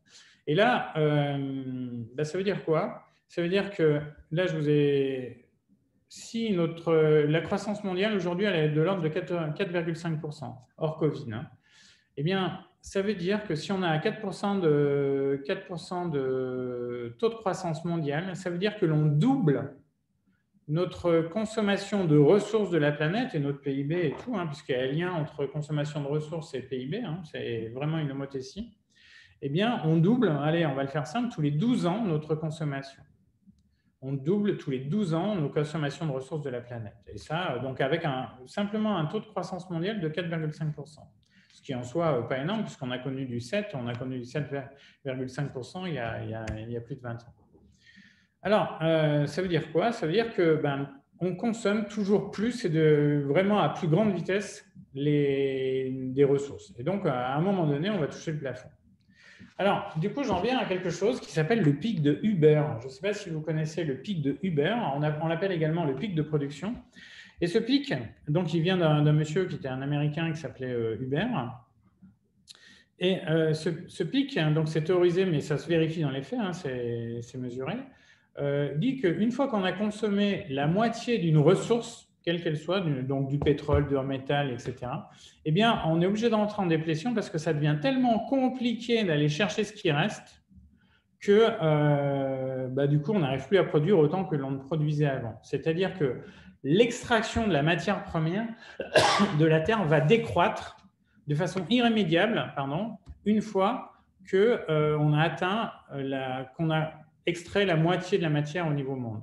Et là, euh, bah, ça veut dire quoi? Ça veut dire que là, je vous ai... Si notre, la croissance mondiale, aujourd'hui, elle est de l'ordre de quatre virgule cinq pour cent, hors Covid, hein, eh bien, Ça veut dire que si on a quatre pour cent de, quatre pour cent de taux de croissance mondiale, ça veut dire que l'on double notre consommation de ressources de la planète et notre P I B et tout, hein, puisqu'il y a un lien entre consommation de ressources et P I B, hein, c'est vraiment une homothétie, eh bien, on double, allez, on va le faire simple, tous les douze ans notre consommation. On double tous les douze ans nos consommations de ressources de la planète. Et ça, donc avec un, simplement un taux de croissance mondiale de quatre virgule cinq pour cent. Ce qui en soi pas énorme, puisqu'on a connu du sept, on a connu du sept virgule cinq pour cent il y a, il y a, il y a plus de vingt ans. Alors, euh, ça veut dire quoi? Ça veut dire que ben, on consomme toujours plus et de, vraiment à plus grande vitesse les, des ressources. Et donc, à un moment donné, on va toucher le plafond. Alors, du coup, j'en viens à quelque chose qui s'appelle le pic de Uber. Je ne sais pas si vous connaissez le pic de Uber. On, on l'appelle également le pic de production. Et ce pic, donc, il vient d'un monsieur qui était un Américain qui s'appelait euh, Uber. Et euh, ce, ce pic, donc c'est théorisé, mais ça se vérifie dans les faits, hein, c'est mesuré, euh, dit qu'une fois qu'on a consommé la moitié d'une ressource, quelle qu'elle soit, du, donc du pétrole, du métal, et cetera, eh bien, on est obligé d'entrer en déplétion parce que ça devient tellement compliqué d'aller chercher ce qui reste que, euh, bah, du coup, on n'arrive plus à produire autant que l'on ne produisait avant. C'est-à-dire que l'extraction de la matière première de la Terre va décroître de façon irrémédiable, pardon, une fois qu'on euh, a atteint, qu'on a extrait la moitié de la matière au niveau monde.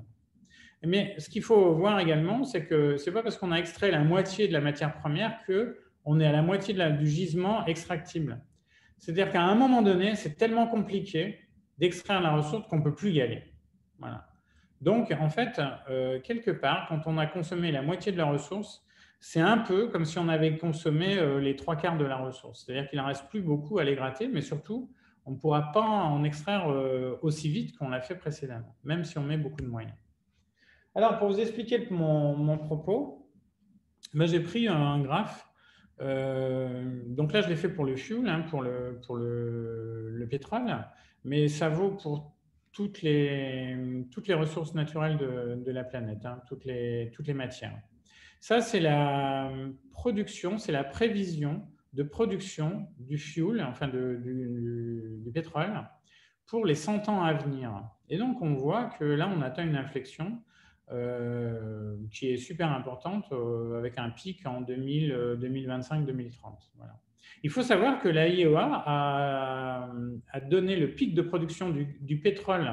Mais ce qu'il faut voir également, c'est que ce n'est pas parce qu'on a extrait la moitié de la matière première qu'on est à la moitié de la, du gisement extractible. C'est-à-dire qu'à un moment donné, c'est tellement compliqué d'extraire la ressource qu'on ne peut plus y aller. Voilà. Donc, en fait, euh, quelque part, quand on a consommé la moitié de la ressource, c'est un peu comme si on avait consommé euh, les trois quarts de la ressource. C'est-à-dire qu'il n'en reste plus beaucoup à les gratter, mais surtout, on ne pourra pas en extraire euh, aussi vite qu'on l'a fait précédemment, même si on met beaucoup de moyens. Alors, pour vous expliquer mon, mon propos, ben, j'ai pris un graphe. Euh, donc là, je l'ai fait pour le fuel, hein, pour, le, pour le, le pétrole, mais ça vaut pour... Toutes les, toutes les ressources naturelles de, de la planète, hein, toutes, les, toutes les matières. Ça, c'est la production, c'est la prévision de production du fuel, enfin de, du, du pétrole, pour les cent ans à venir. Et donc, on voit que là, on atteint une inflexion euh, qui est super importante, euh, avec un pic en deux mille, deux mille vingt-cinq deux mille trente. Voilà. Il faut savoir que l'I E A a, a donné le pic de production du, du pétrole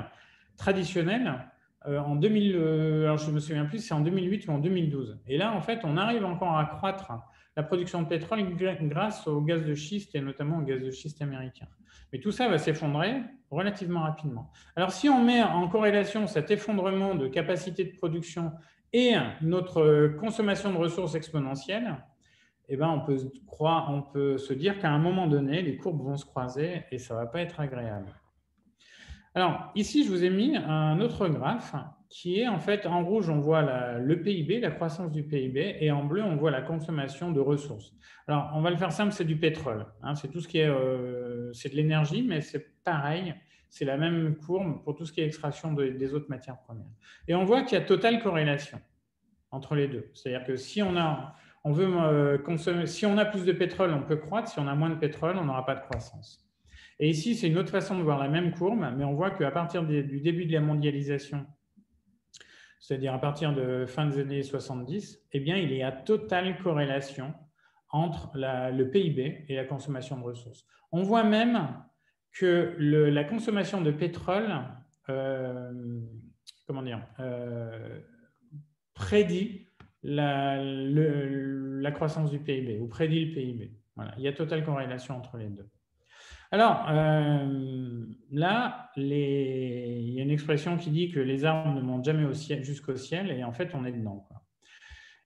traditionnel euh, en deux mille, euh, alors je me souviens plus, c'est en deux mille huit ou en deux mille douze. Et là, en fait, on arrive encore à accroître la production de pétrole grâce au gaz de schiste et notamment au gaz de schiste américain. Mais tout ça va s'effondrer relativement rapidement. Alors, si on met en corrélation cet effondrement de capacité de production et notre consommation de ressources exponentielle, eh bien, on, peut croire, on peut se dire qu'à un moment donné, les courbes vont se croiser et ça ne va pas être agréable. Alors, ici, je vous ai mis un autre graphe qui est en fait, en rouge, on voit la, le P I B, la croissance du P I B, et en bleu, on voit la consommation de ressources. Alors, on va le faire simple, c'est du pétrole. Hein, c'est tout ce qui est, euh, c'est de l'énergie, mais c'est pareil, c'est la même courbe pour tout ce qui est extraction de, des autres matières premières. Et on voit qu'il y a totale corrélation entre les deux. C'est-à-dire que si on a... On veut consommer. Si on a plus de pétrole, on peut croître. Si on a moins de pétrole, on n'aura pas de croissance. Et ici, c'est une autre façon de voir la même courbe, mais on voit qu'à partir du début de la mondialisation, c'est-à-dire à partir de fin des années soixante-dix, eh bien, il y a totale corrélation entre la, le P I B et la consommation de ressources. On voit même que le, la consommation de pétrole, euh, comment dire, euh, prédit La, le, la croissance du P I B ou prédit le P I B. Voilà. Il y a totale corrélation entre les deux. Alors, euh, là, les... il y a une expression qui dit que les arbres ne montent jamais jusqu'au ciel et en fait, on est dedans, quoi.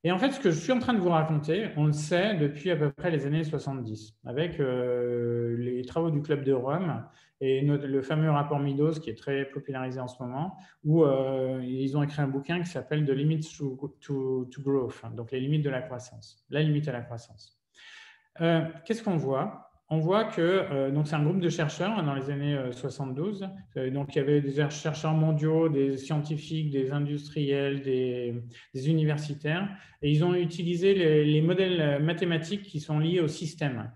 Et en fait, ce que je suis en train de vous raconter, on le sait depuis à peu près les années soixante-dix, avec euh, les travaux du Club de Rome et notre, le fameux rapport Meadows qui est très popularisé en ce moment, où euh, ils ont écrit un bouquin qui s'appelle The Limits to, to, to Growth, hein, donc les limites de la croissance, la limite à la croissance. Euh, Qu'est-ce qu'on voit ? On voit que euh, c'est un groupe de chercheurs dans les années soixante-douze. Euh, donc, il y avait des chercheurs mondiaux, des scientifiques, des industriels, des, des universitaires. Et ils ont utilisé les, les modèles mathématiques qui sont liés au système.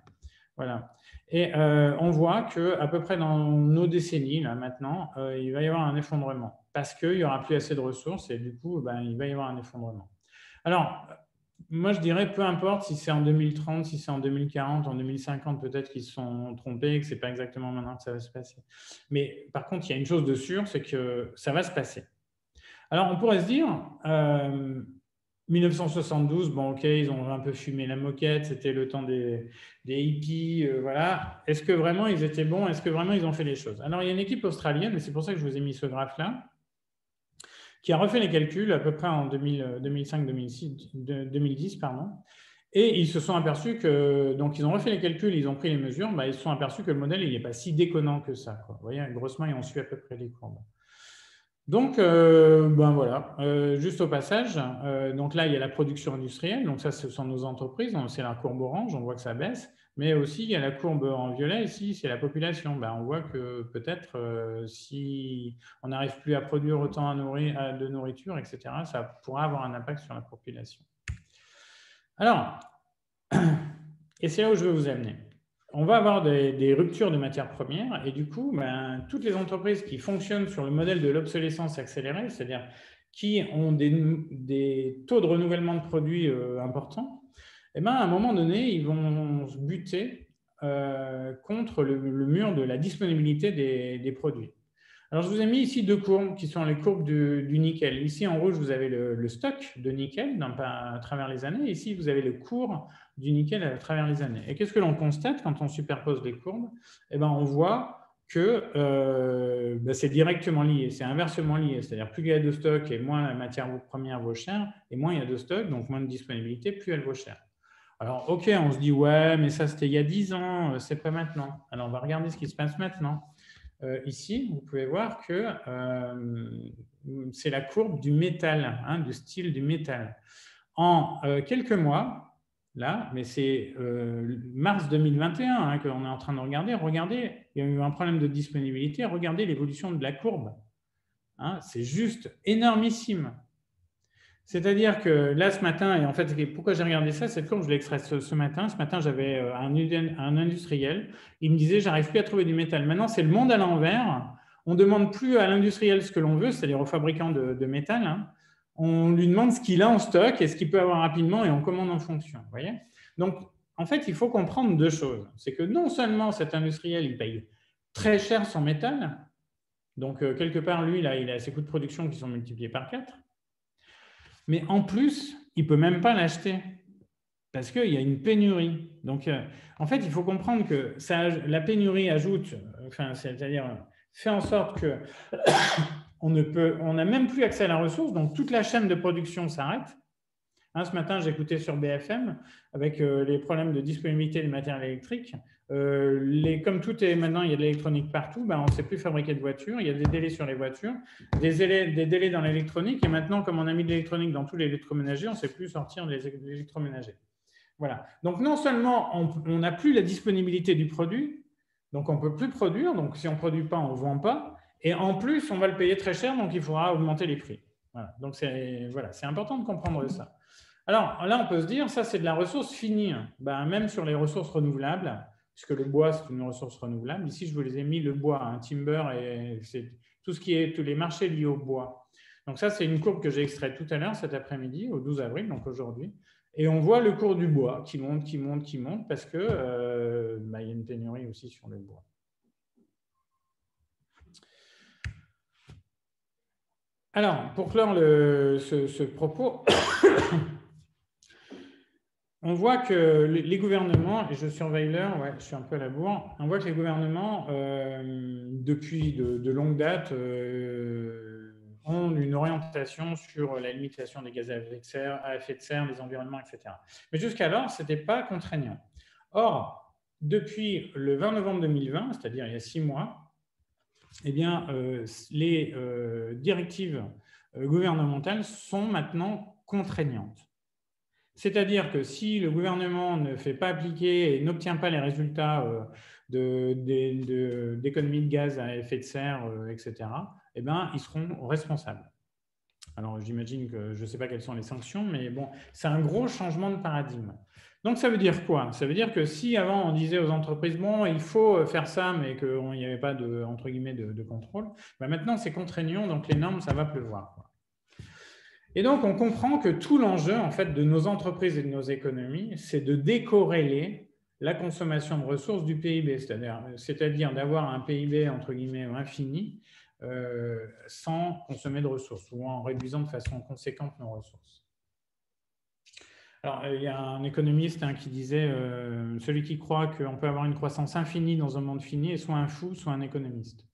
Voilà. Et euh, on voit qu'à peu près dans nos décennies, là maintenant, euh, il va y avoir un effondrement parce qu'il n'y aura plus assez de ressources et du coup, ben, il va y avoir un effondrement. Alors, moi, je dirais, peu importe si c'est en deux mille trente, si c'est en deux mille quarante, en deux mille cinquante, peut-être qu'ils se sont trompés et que ce n'est pas exactement maintenant que ça va se passer. Mais par contre, il y a une chose de sûre, c'est que ça va se passer. Alors, on pourrait se dire, euh, mille neuf cent soixante-douze, bon, ok, ils ont un peu fumé la moquette, c'était le temps des, des hippies, euh, voilà. Est-ce que vraiment ils étaient bons? Est-ce que vraiment ils ont fait les choses? Alors, il y a une équipe australienne, mais c'est pour ça que je vous ai mis ce graphe-là, qui a refait les calculs à peu près en deux mille cinq deux mille dix, pardon, et ils se sont aperçus que, donc ils ont refait les calculs, ils ont pris les mesures, bah, ils se sont aperçus que le modèle, il n'est pas si déconnant que ça, quoi. Vous voyez, grossement, ils ont su à peu près les courbes. Donc, euh, ben voilà, euh, juste au passage, euh, donc là, il y a la production industrielle, donc ça, ce sont nos entreprises, c'est la courbe orange, on voit que ça baisse, mais aussi, il y a la courbe en violet, ici, c'est la population. Ben, on voit que peut-être, euh, si on n'arrive plus à produire autant à nourrir, à, de nourriture, et cetera, ça pourra avoir un impact sur la population. Alors, et c'est là où je veux vous amener. On va avoir des, des ruptures de matières premières et du coup, ben, toutes les entreprises qui fonctionnent sur le modèle de l'obsolescence accélérée, c'est-à-dire qui ont des, des taux de renouvellement de produits euh, importants, eh ben, à un moment donné, ils vont se buter euh, contre le, le mur de la disponibilité des, des produits. Alors, je vous ai mis ici deux courbes qui sont les courbes du, du nickel. Ici, en rouge, vous avez le, le stock de nickel dans, à travers les années. Ici, vous avez le cours du nickel à travers les années. Et qu'est-ce que l'on constate quand on superpose les courbes? Eh bien, on voit que euh, ben, c'est directement lié, c'est inversement lié. C'est-à-dire, plus il y a de stock et moins la matière première vaut cher, et moins il y a de stock, donc moins de disponibilité, plus elle vaut cher. Alors, OK, on se dit, ouais, mais ça, c'était il y a dix ans, c'est pas maintenant. Alors, on va regarder ce qui se passe maintenant. Euh, ici, vous pouvez voir que euh, c'est la courbe du métal, hein, du style du métal. En euh, quelques mois, là, mais c'est euh, mars deux mille vingt et un hein, qu'on est en train de regarder, regardez, il y a eu un problème de disponibilité, regardez l'évolution de la courbe. Hein, c'est juste énormissime. C'est-à-dire que là, ce matin, et en fait, pourquoi j'ai regardé ça, cette courbe, je l'ai extraite ce matin. Ce matin, j'avais un, un industriel. Il me disait, j'arrive plus à trouver du métal. Maintenant, c'est le monde à l'envers. On ne demande plus à l'industriel ce que l'on veut, c'est-à-dire au fabricant de, de métal. Hein. On lui demande ce qu'il a en stock et ce qu'il peut avoir rapidement et on commande en fonction. Vous voyez? Donc, en fait, il faut comprendre deux choses. C'est que non seulement cet industriel, il paye très cher son métal. Donc, quelque part, lui, là, il a ses coûts de production qui sont multipliés par quatre. Mais en plus, il ne peut même pas l'acheter parce qu'il y a une pénurie. Donc, euh, en fait, il faut comprendre que ça, la pénurie ajoute, enfin, c'est-à-dire fait en sorte que on ne peut, on n'a même plus accès à la ressource. Donc, toute la chaîne de production s'arrête. Hein, ce matin, j'écoutais sur B F M avec euh, les problèmes de disponibilité des matériels électriques. Euh, les, comme tout est maintenant, il y a de l'électronique partout, ben on ne sait plus fabriquer de voitures, il y a des délais sur les voitures, des délais, des délais dans l'électronique, et maintenant, comme on a mis de l'électronique dans tous les électroménagers, on ne sait plus sortir des électroménagers. Voilà. Donc, non seulement on n'a plus la disponibilité du produit, donc on ne peut plus produire, donc si on ne produit pas, on ne vend pas, et en plus, on va le payer très cher, donc il faudra augmenter les prix. Voilà. Donc, c'est voilà, c'est important de comprendre ça. Alors, là, on peut se dire, ça, c'est de la ressource finie, ben, même sur les ressources renouvelables, puisque le bois, c'est une ressource renouvelable. Ici, je vous les ai mis, le bois, hein, timber, et c'est tout ce qui est tous les marchés liés au bois. Donc ça, c'est une courbe que j'ai extraite tout à l'heure, cet après-midi, au douze avril, donc aujourd'hui. Et on voit le cours du bois qui monte, qui monte, qui monte, parce que euh, bah, il y a une pénurie aussi sur le bois. Alors, pour clore le, ce, ce propos... On voit que les gouvernements, et je surveille l'heure, ouais, je suis un peu à la bourre, on voit que les gouvernements, euh, depuis de, de longues dates, euh, ont une orientation sur la limitation des gaz à effet de serre, les environnements, et cetera. Mais jusqu'alors, ce n'était pas contraignant. Or, depuis le vingt novembre deux mille vingt, c'est-à-dire il y a six mois, eh bien, euh, les euh, directives gouvernementales sont maintenant contraignantes. C'est-à-dire que si le gouvernement ne fait pas appliquer et n'obtient pas les résultats d'économie de, de, de gaz à effet de serre, et cetera, eh bien, ils seront responsables. Alors, j'imagine que je ne sais pas quelles sont les sanctions, mais bon, c'est un gros changement de paradigme. Donc, ça veut dire quoi? Ça veut dire que si avant, on disait aux entreprises, bon, il faut faire ça, mais qu'il n'y avait pas de, entre guillemets, de, de contrôle, ben maintenant, c'est contraignant, donc les normes, ça va pleuvoir. Quoi. Et donc, on comprend que tout l'enjeu, en fait, de nos entreprises et de nos économies, c'est de décorréler la consommation de ressources du P I B, c'est-à-dire, c'est-à-dire d'avoir un P I B, entre guillemets, infini, euh, sans consommer de ressources, ou en réduisant de façon conséquente nos ressources. Alors, il y a un économiste hein, qui disait euh, celui qui croit qu'on peut avoir une croissance infinie dans un monde fini est soit un fou, soit un économiste.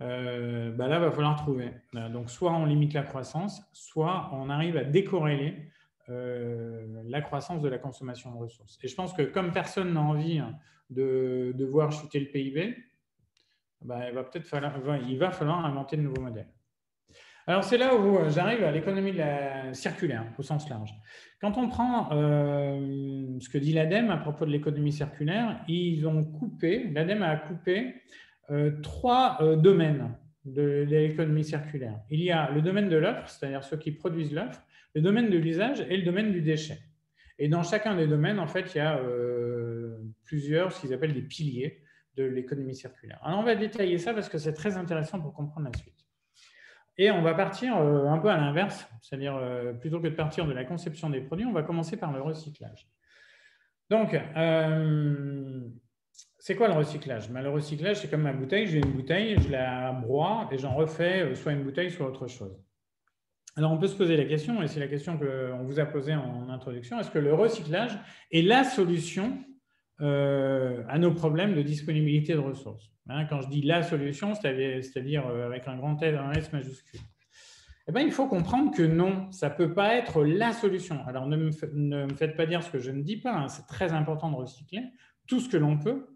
Euh, ben là, il va falloir trouver. Donc, soit on limite la croissance, soit on arrive à décorréler euh, la croissance de la consommation de ressources. Et je pense que comme personne n'a envie de, de voir chuter le P I B, ben, il va peut-être falloir, il va falloir inventer de nouveaux modèles. Alors, c'est là où j'arrive à l'économie circulaire, au sens large. Quand on prend euh, ce que dit l'ADEME à propos de l'économie circulaire, ils ont coupé, l'ADEME a coupé euh, trois euh, domaines de, de l'économie circulaire. Il y a le domaine de l'offre, c'est-à-dire ceux qui produisent l'offre, le domaine de l'usage et le domaine du déchet. Et dans chacun des domaines, en fait, il y a euh, plusieurs, ce qu'ils appellent des piliers de l'économie circulaire. Alors, on va détailler ça parce que c'est très intéressant pour comprendre la suite. Et on va partir un peu à l'inverse, c'est-à-dire plutôt que de partir de la conception des produits, on va commencer par le recyclage. Donc, euh, c'est quoi le recyclage? Ben, le recyclage, c'est comme ma bouteille, j'ai une bouteille, je la broie et j'en refais soit une bouteille, soit autre chose. Alors, on peut se poser la question, et c'est la question qu'on vous a posée en introduction, est-ce que le recyclage est la solution euh, à nos problèmes de disponibilité de ressources? Quand je dis la solution, c'est-à-dire avec un grand L, un S majuscule. Eh bien, il faut comprendre que non, ça ne peut pas être la solution. Alors, ne me, ne me faites pas dire ce que je ne dis pas, hein, c'est très important de recycler tout ce que l'on peut,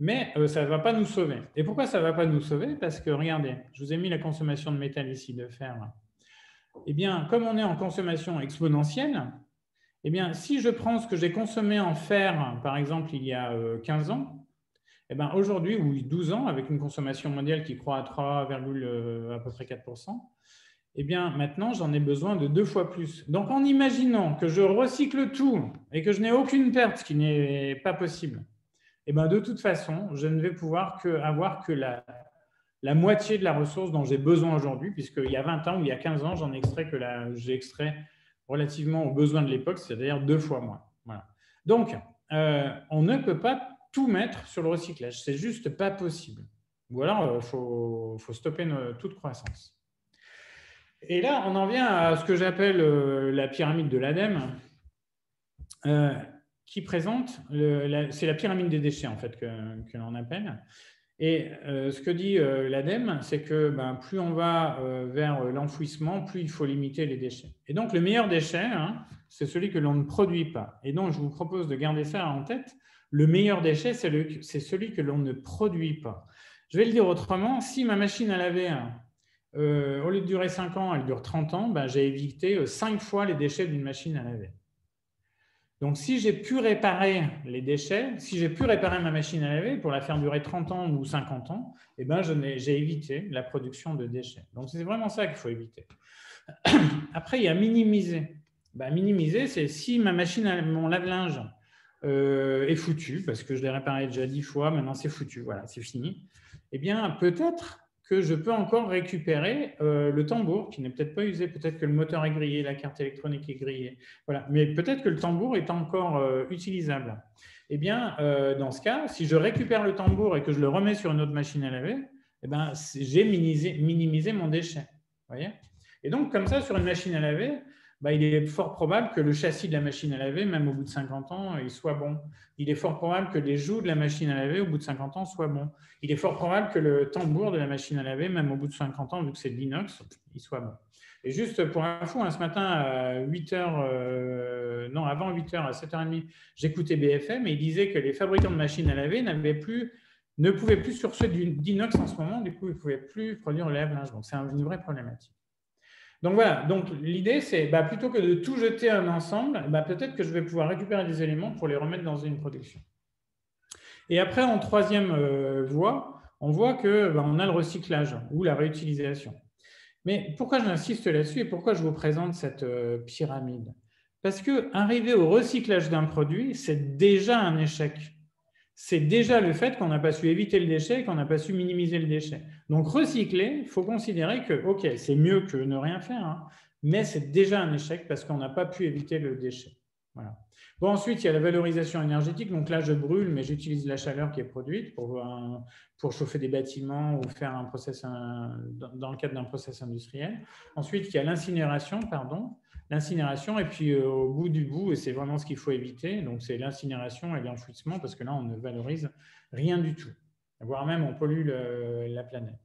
mais euh, ça ne va pas nous sauver. Et pourquoi ça ne va pas nous sauver? Parce que, regardez, je vous ai mis la consommation de métal ici, de fer. Là. Eh bien, comme on est en consommation exponentielle, eh bien, si je prends ce que j'ai consommé en fer, par exemple, il y a quinze ans, Eh bien, aujourd'hui, ou douze ans, avec une consommation mondiale qui croît à trois, à peu près quatre pour cent, eh bien, maintenant, j'en ai besoin de deux fois plus. Donc, en imaginant que je recycle tout et que je n'ai aucune perte, ce qui n'est pas possible, eh bien, de toute façon, je ne vais pouvoir que avoir que la, la moitié de la ressource dont j'ai besoin aujourd'hui, puisqu'il y a vingt ans ou il y a quinze ans, j'en ai extrait que la, j'ai extrait relativement aux besoins de l'époque, c'est-à-dire deux fois moins. Voilà. Donc, euh, on ne peut pas tout mettre sur le recyclage, c'est juste pas possible. Ou alors, il faut, faut stopper une, toute croissance. Et là, on en vient à ce que j'appelle la pyramide de l'ADEME, euh, qui présente, c'est la pyramide des déchets en fait que, que l'on appelle. Et euh, ce que dit euh, l'ADEME, c'est que ben, plus on va euh, vers l'enfouissement, plus il faut limiter les déchets. Et donc, le meilleur déchet, hein, c'est celui que l'on ne produit pas. Et donc, je vous propose de garder ça en tête. Le meilleur déchet, c'est celui que l'on ne produit pas. Je vais le dire autrement, si ma machine à laver, euh, au lieu de durer cinq ans, elle dure trente ans, ben, j'ai évité cinq fois les déchets d'une machine à laver. Donc, si j'ai pu réparer les déchets, si j'ai pu réparer ma machine à laver pour la faire durer trente ans ou cinquante ans, eh ben, j'ai évité la production de déchets. Donc, c'est vraiment ça qu'il faut éviter. Après, il y a minimiser. Ben, minimiser, c'est si ma machine à mon lave-linge Euh, est foutu, parce que je l'ai réparé déjà dix fois, maintenant c'est foutu, voilà, c'est fini, eh bien, peut-être que je peux encore récupérer euh, le tambour, qui n'est peut-être pas usé, peut-être que le moteur est grillé, la carte électronique est grillée, voilà, mais peut-être que le tambour est encore euh, utilisable. Eh bien, euh, dans ce cas, si je récupère le tambour et que je le remets sur une autre machine à laver, eh bien, j'ai minimisé, minimisé mon déchet, voyez. Et donc, comme ça, sur une machine à laver, ben, il est fort probable que le châssis de la machine à laver, même au bout de cinquante ans, il soit bon. Il est fort probable que les joues de la machine à laver, au bout de cinquante ans, soient bons. Il est fort probable que le tambour de la machine à laver, même au bout de cinquante ans, vu que c'est de l'inox, il soit bon. Et juste pour info, hein, ce matin, à huit heures, euh, non, avant huit heures, à sept heures trente, j'écoutais B F M et il disait que les fabricants de machines à laver n'avaient plus, ne pouvaient plus sur ceux d'inox en ce moment, du coup, ils ne pouvaient plus produire le lave-linge. Donc, c'est une vraie problématique. Donc voilà, donc l'idée c'est bah, plutôt que de tout jeter un ensemble, bah, peut-être que je vais pouvoir récupérer des éléments pour les remettre dans une production. Et après, en troisième euh, voie, on voit qu'on bah, a le recyclage ou la réutilisation. Mais pourquoi j'insiste là-dessus et pourquoi je vous présente cette euh, pyramide? Parce qu'arriver au recyclage d'un produit, c'est déjà un échec. C'est déjà le fait qu'on n'a pas su éviter le déchet, qu'on n'a pas su minimiser le déchet. Donc, recycler, il faut considérer que, OK, c'est mieux que ne rien faire, hein, mais c'est déjà un échec parce qu'on n'a pas pu éviter le déchet. Voilà. Bon, ensuite, il y a la valorisation énergétique. Donc là, je brûle, mais j'utilise la chaleur qui est produite pour, euh, pour chauffer des bâtiments ou faire un process, un, dans le cadre d'un process industriel. Ensuite, il y a l'incinération, pardon. L'incinération, et puis euh, au bout du bout, et c'est vraiment ce qu'il faut éviter, donc c'est l'incinération et l'enfouissement, parce que là, on ne valorise rien du tout, voire même on pollue le, la planète.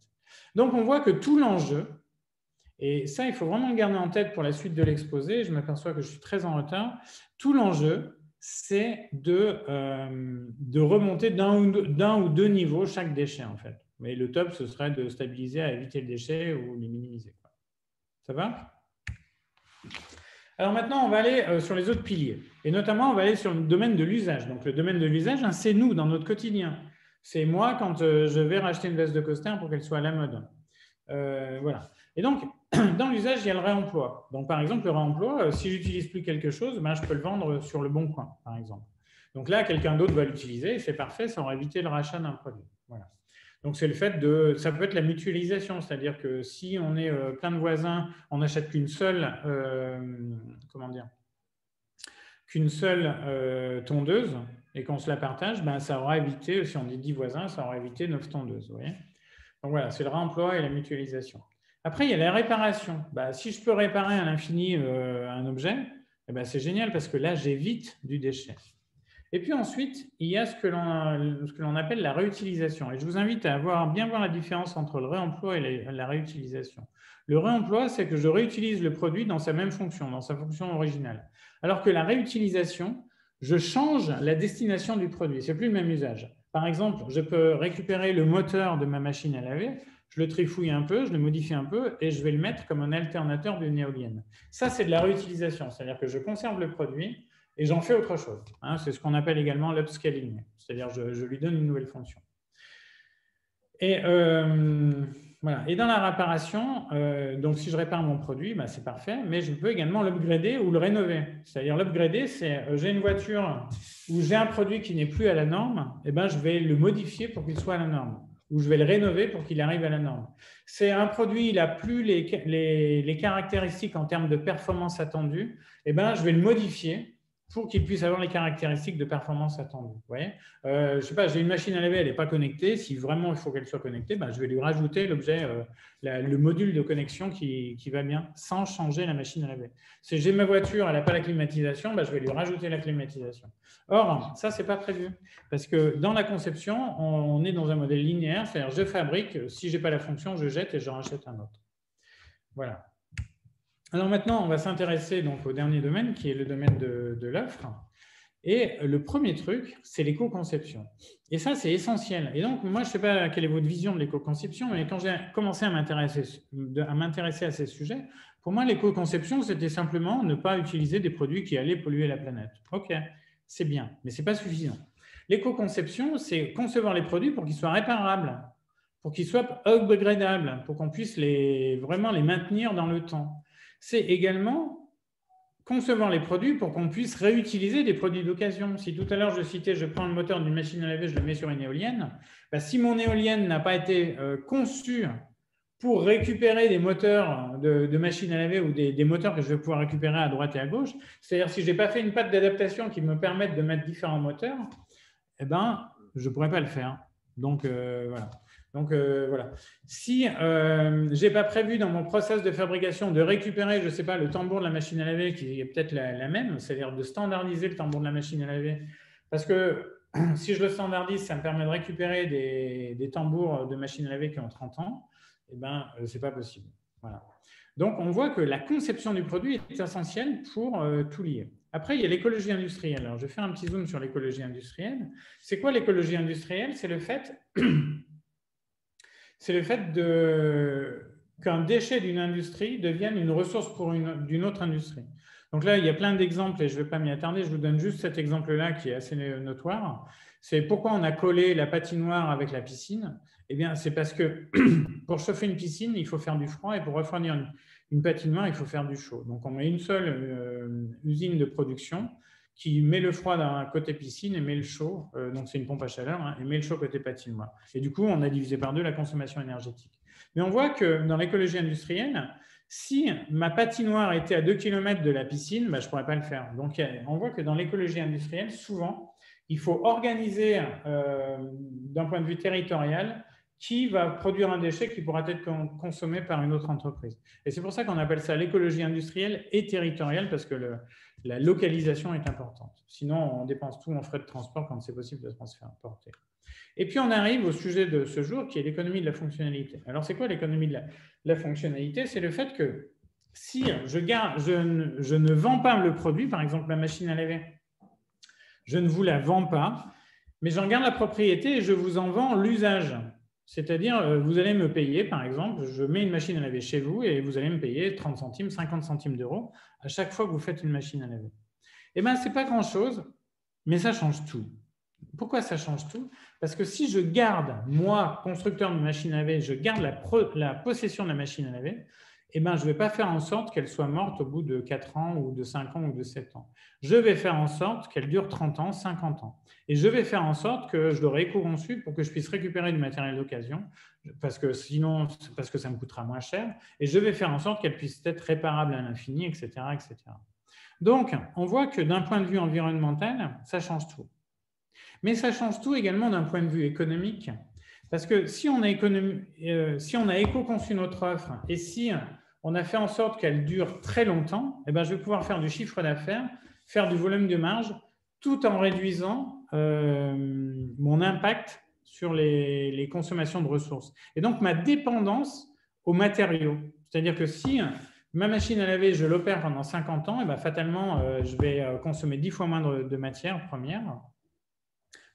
Donc, on voit que tout l'enjeu, et ça, il faut vraiment le garder en tête pour la suite de l'exposé, je m'aperçois que je suis très en retard, tout l'enjeu, c'est de, euh, de remonter d'un ou, ou deux niveaux chaque déchet, en fait. Mais le top, ce serait de stabiliser à éviter le déchet ou les minimiser. Ça va ? Alors maintenant, on va aller sur les autres piliers. Et notamment, on va aller sur le domaine de l'usage. Donc, le domaine de l'usage, c'est nous, dans notre quotidien. C'est moi quand je vais racheter une veste de costard pour qu'elle soit à la mode. Euh, voilà. Et donc, dans l'usage, il y a le réemploi. Donc, par exemple, le réemploi, si je n'utilise plus quelque chose, ben, je peux le vendre sur le bon coin, par exemple. Donc là, quelqu'un d'autre va l'utiliser, c'est parfait, ça aura évité le rachat d'un produit. Voilà. Donc, c'est le fait de, ça peut être la mutualisation, c'est-à-dire que si on est plein de voisins, on n'achète qu'une seule, euh, comment dire, qu'une seule euh, tondeuse et qu'on se la partage, ben, ça aura évité, si on dit dix voisins, ça aura évité neuf tondeuses. Vous voyez ? Donc, voilà, c'est le réemploi et la mutualisation. Après, il y a la réparation. Ben, si je peux réparer à l'infini euh, un objet, eh ben, c'est génial parce que là, j'évite du déchet. Et puis ensuite, il y a ce que l'on appelle la réutilisation. Et je vous invite à avoir, bien voir la différence entre le réemploi et la réutilisation. Le réemploi, c'est que je réutilise le produit dans sa même fonction, dans sa fonction originale. Alors que la réutilisation, je change la destination du produit. Ce n'est plus le même usage. Par exemple, je peux récupérer le moteur de ma machine à laver, je le trifouille un peu, je le modifie un peu et je vais le mettre comme un alternateur d'une éolienne. Ça, c'est de la réutilisation, c'est-à-dire que je conserve le produit, et j'en fais autre chose. C'est ce qu'on appelle également l'upscaling, c'est-à-dire je, je lui donne une nouvelle fonction. Et, euh, voilà. Et dans la réparation, euh, donc si je répare mon produit, ben c'est parfait, mais je peux également l'upgrader ou le rénover. C'est-à-dire l'upgrader, c'est euh, j'ai une voiture ou j'ai un produit qui n'est plus à la norme, et ben je vais le modifier pour qu'il soit à la norme, ou je vais le rénover pour qu'il arrive à la norme. C'est un produit, il n'a plus les, les, les caractéristiques en termes de performance attendue, et ben je vais le modifier pour qu'il puisse avoir les caractéristiques de performance attendues. Vous voyez, euh, je sais pas, j'ai une machine à laver, elle n'est pas connectée. Si vraiment il faut qu'elle soit connectée, ben, je vais lui rajouter l'objet, euh, le module de connexion qui, qui va bien, sans changer la machine à laver. Si j'ai ma voiture, elle n'a pas la climatisation, ben, je vais lui rajouter la climatisation. Or, ça, c'est pas prévu. Parce que dans la conception, on, on est dans un modèle linéaire, c'est-à-dire je fabrique, si je n'ai pas la fonction, je jette et j'en achète un autre. Voilà. Alors maintenant, on va s'intéresser au dernier domaine, qui est le domaine de, de l'offre. Et le premier truc, c'est l'éco-conception. Et ça, c'est essentiel. Et donc, moi, je ne sais pas quelle est votre vision de l'éco-conception, mais quand j'ai commencé à m'intéresser à ces sujets, pour moi, l'éco-conception, c'était simplement ne pas utiliser des produits qui allaient polluer la planète. OK, c'est bien, mais ce n'est pas suffisant. L'éco-conception, c'est concevoir les produits pour qu'ils soient réparables, pour qu'ils soient upgradables, pour qu'on puisse les, vraiment les maintenir dans le temps. C'est également concevoir les produits pour qu'on puisse réutiliser des produits d'occasion. Si tout à l'heure, je citais, je prends le moteur d'une machine à laver, je le mets sur une éolienne, ben, si mon éolienne n'a pas été euh, conçue pour récupérer des moteurs de, de machine à laver ou des, des moteurs que je vais pouvoir récupérer à droite et à gauche, c'est-à-dire si je n'ai pas fait une patte d'adaptation qui me permette de mettre différents moteurs, eh ben, je ne pourrais pas le faire. Donc, euh, voilà. Donc, euh, voilà. Si euh, je n'ai pas prévu dans mon process de fabrication de récupérer, je ne sais pas, le tambour de la machine à laver qui est peut-être la, la même, c'est-à-dire de standardiser le tambour de la machine à laver, parce que si je le standardise, ça me permet de récupérer des, des tambours de machine à laver qui ont trente ans, eh ben, euh, ce n'est pas possible. Voilà. Donc, on voit que la conception du produit est essentielle pour euh, tout lier. Après, il y a l'écologie industrielle. Alors, je vais faire un petit zoom sur l'écologie industrielle. C'est quoi l'écologie industrielle? C'est le fait... C'est le fait de... qu'un déchet d'une industrie devienne une ressource pour une, d'une autre industrie. Donc là, il y a plein d'exemples et je ne vais pas m'y attarder. Je vous donne juste cet exemple-là qui est assez notoire. C'est pourquoi on a collé la patinoire avec la piscine. Eh bien, c'est parce que pour chauffer une piscine, il faut faire du froid et pour refroidir une, une patinoire, il faut faire du chaud. Donc, on met une seule euh, usine de production qui met le froid d'un côté piscine et met le chaud, euh, donc c'est une pompe à chaleur, hein, et met le chaud côté patinoire. Et du coup, on a divisé par deux la consommation énergétique. Mais on voit que dans l'écologie industrielle, si ma patinoire était à deux kilomètres de la piscine, bah, je ne pourrais pas le faire. Donc, on voit que dans l'écologie industrielle, souvent, il faut organiser euh, d'un point de vue territorial qui va produire un déchet qui pourra être consommé par une autre entreprise. Et c'est pour ça qu'on appelle ça l'écologie industrielle et territoriale, parce que le, la localisation est importante. Sinon, on dépense tout en frais de transport quand c'est possible de se faire importer. Et puis, on arrive au sujet de ce jour, qui est l'économie de la fonctionnalité. Alors, c'est quoi l'économie de la, la fonctionnalité? C'est le fait que si je, garde, je, ne, je ne vends pas le produit, par exemple la machine à laver, je ne vous la vends pas, mais j'en garde la propriété et je vous en vends l'usage. C'est-à-dire, vous allez me payer, par exemple, je mets une machine à laver chez vous et vous allez me payer trente centimes, cinquante centimes d'euros à chaque fois que vous faites une machine à laver. Eh bien, ce n'est pas grand-chose, mais ça change tout. Pourquoi ça change tout? Parce que si je garde, moi, constructeur de machine à laver, je garde la, pro, la possession de la machine à laver, eh bien, je ne vais pas faire en sorte qu'elle soit morte au bout de quatre ans ou de cinq ans ou de sept ans. Je vais faire en sorte qu'elle dure trente ans, cinquante ans. Et je vais faire en sorte que je l'aurai éco-conçue pour que je puisse récupérer du matériel d'occasion, parce que sinon, parce que ça me coûtera moins cher. Et je vais faire en sorte qu'elle puisse être réparable à l'infini, et cetera, et cetera. Donc, on voit que d'un point de vue environnemental, ça change tout. Mais ça change tout également d'un point de vue économique, parce que si on a économie, euh, si on a éco-conçu notre offre et si on a fait en sorte qu'elle dure très longtemps, eh bien, je vais pouvoir faire du chiffre d'affaires, faire du volume de marge, tout en réduisant euh, mon impact sur les, les consommations de ressources. Et donc, ma dépendance aux matériaux. C'est-à-dire que si ma machine à laver, je l'opère pendant cinquante ans, eh bien, fatalement, euh, je vais consommer dix fois moins de, de matières premières,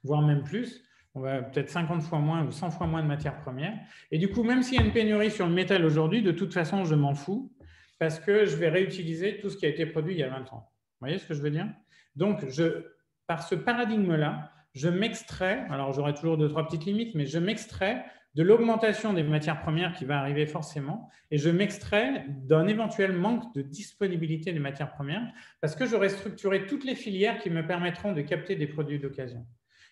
voire même plus. On va peut-être cinquante fois moins ou cent fois moins de matières premières. Et du coup, même s'il y a une pénurie sur le métal aujourd'hui, de toute façon, je m'en fous parce que je vais réutiliser tout ce qui a été produit il y a vingt ans. Vous voyez ce que je veux dire? Donc, je, par ce paradigme-là, je m'extrais, alors j'aurai toujours deux, trois petites limites, mais je m'extrais de l'augmentation des matières premières qui va arriver forcément et je m'extrais d'un éventuel manque de disponibilité des matières premières parce que j'aurai structuré toutes les filières qui me permettront de capter des produits d'occasion.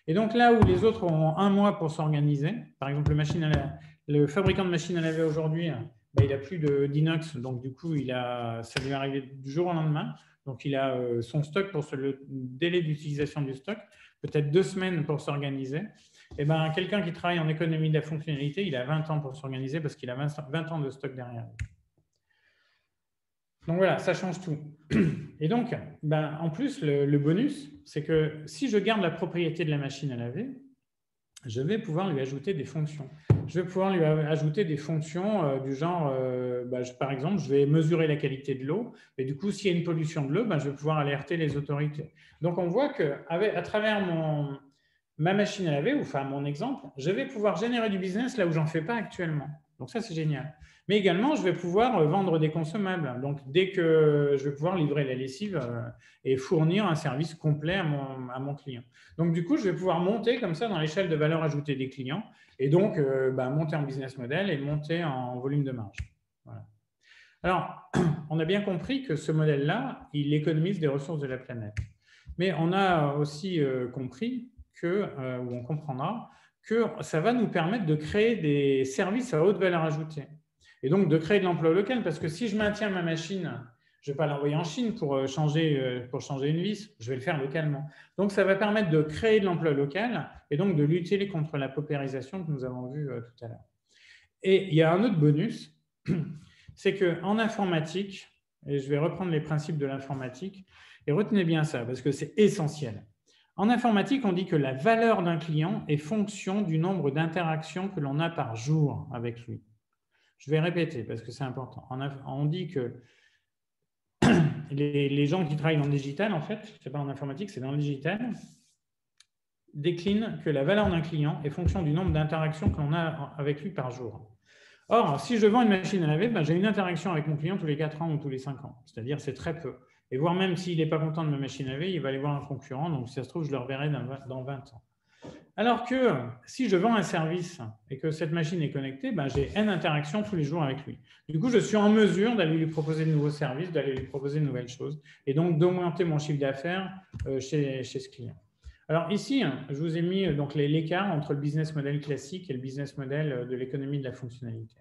Et donc, là où les autres auront un mois pour s'organiser, par exemple, le, machine à la... le fabricant de machines à laver aujourd'hui, ben, il n'a plus d'inox, donc du coup, il a... ça lui est arrivé du jour au lendemain. Donc, il a euh, son stock pour ce... le délai d'utilisation du stock, peut-être deux semaines pour s'organiser. Et ben, quelqu'un qui travaille en économie de la fonctionnalité, il a vingt ans pour s'organiser parce qu'il a vingt ans de stock derrière lui. Donc, voilà, ça change tout. Et donc, ben, en plus, le, le bonus, c'est que si je garde la propriété de la machine à laver, je vais pouvoir lui ajouter des fonctions. Je vais pouvoir lui ajouter des fonctions euh, du genre, euh, ben, je, par exemple, je vais mesurer la qualité de l'eau. Et du coup, s'il y a une pollution de l'eau, ben, je vais pouvoir alerter les autorités. Donc, on voit qu'à travers mon, ma machine à laver, ou enfin mon exemple, je vais pouvoir générer du business là où je n'en fais pas actuellement. Donc, ça, c'est génial. Mais également, je vais pouvoir vendre des consommables. Donc, dès que je vais pouvoir livrer la lessive et fournir un service complet à mon, à mon client. Donc, du coup, je vais pouvoir monter comme ça dans l'échelle de valeur ajoutée des clients et donc euh, bah, monter en business model et monter en volume de marge. Voilà. Alors, on a bien compris que ce modèle-là, il économise des ressources de la planète. Mais on a aussi euh, compris que, euh, ou on comprendra, que ça va nous permettre de créer des services à haute valeur ajoutée et donc de créer de l'emploi local, parce que si je maintiens ma machine, je ne vais pas l'envoyer en Chine pour changer, pour changer une vis, je vais le faire localement. Donc, ça va permettre de créer de l'emploi local et donc de lutter contre la paupérisation que nous avons vue tout à l'heure. Et il y a un autre bonus, c'est qu'en informatique, et je vais reprendre les principes de l'informatique, et retenez bien ça, parce que c'est essentiel. En informatique, on dit que la valeur d'un client est fonction du nombre d'interactions que l'on a par jour avec lui. Je vais répéter parce que c'est important. On dit que les gens qui travaillent dans le digital, en fait, c'est pas en informatique, c'est dans le digital, déclinent que la valeur d'un client est fonction du nombre d'interactions que l'on a avec lui par jour. Or, si je vends une machine à laver, ben, j'ai une interaction avec mon client tous les quatre ans ou tous les cinq ans. C'est-à-dire, c'est très peu. Et voire même s'il n'est pas content de ma machine à laver, il va aller voir un concurrent. Donc, si ça se trouve, je le reverrai dans vingt ans. Alors que si je vends un service et que cette machine est connectée, ben, j'ai N interactions tous les jours avec lui. Du coup, je suis en mesure d'aller lui proposer de nouveaux services, d'aller lui proposer de nouvelles choses et donc d'augmenter mon chiffre d'affaires chez, chez ce client. Alors ici, je vous ai mis donc l'écart entre le business model classique et le business model de l'économie de la fonctionnalité.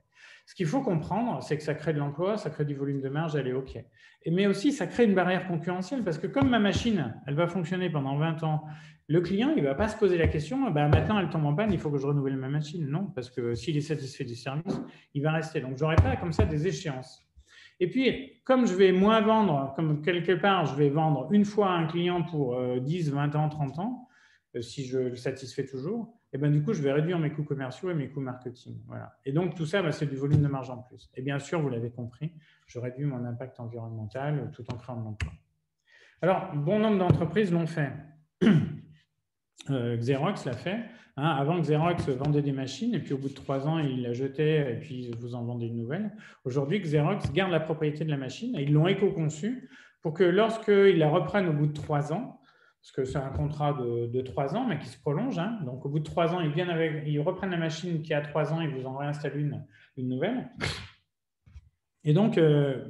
Ce qu'il faut comprendre, c'est que ça crée de l'emploi, ça crée du volume de marge, elle est OK. Mais aussi, ça crée une barrière concurrentielle parce que comme ma machine, elle va fonctionner pendant vingt ans, le client, il ne va pas se poser la question, bah, maintenant, elle tombe en panne, il faut que je renouvelle ma machine. Non, parce que s'il est satisfait du service, il va rester. Donc, je n'aurai pas comme ça des échéances. Et puis, comme je vais moins vendre, comme quelque part, je vais vendre une fois à un client pour dix, vingt ans, trente ans, si je le satisfais toujours, et bien, du coup, je vais réduire mes coûts commerciaux et mes coûts marketing. Voilà. Et donc, tout ça, ben, c'est du volume de marge en plus. Et bien sûr, vous l'avez compris, je réduis mon impact environnemental tout en créant de l'emploi. Alors, bon nombre d'entreprises l'ont fait. Euh, Xerox l'a fait. Hein, avant, Xerox vendait des machines et puis au bout de trois ans, il la jetait et puis vous en vendez une nouvelle. Aujourd'hui, Xerox garde la propriété de la machine et ils l'ont éco-conçue pour que lorsqu'ils la reprennent au bout de trois ans, parce que c'est un contrat de, de trois ans mais qui se prolonge, hein, donc au bout de trois ans, ils, viennent avec, ils reprennent la machine qui a trois ans et vous en réinstallent une, une nouvelle. Et donc, euh,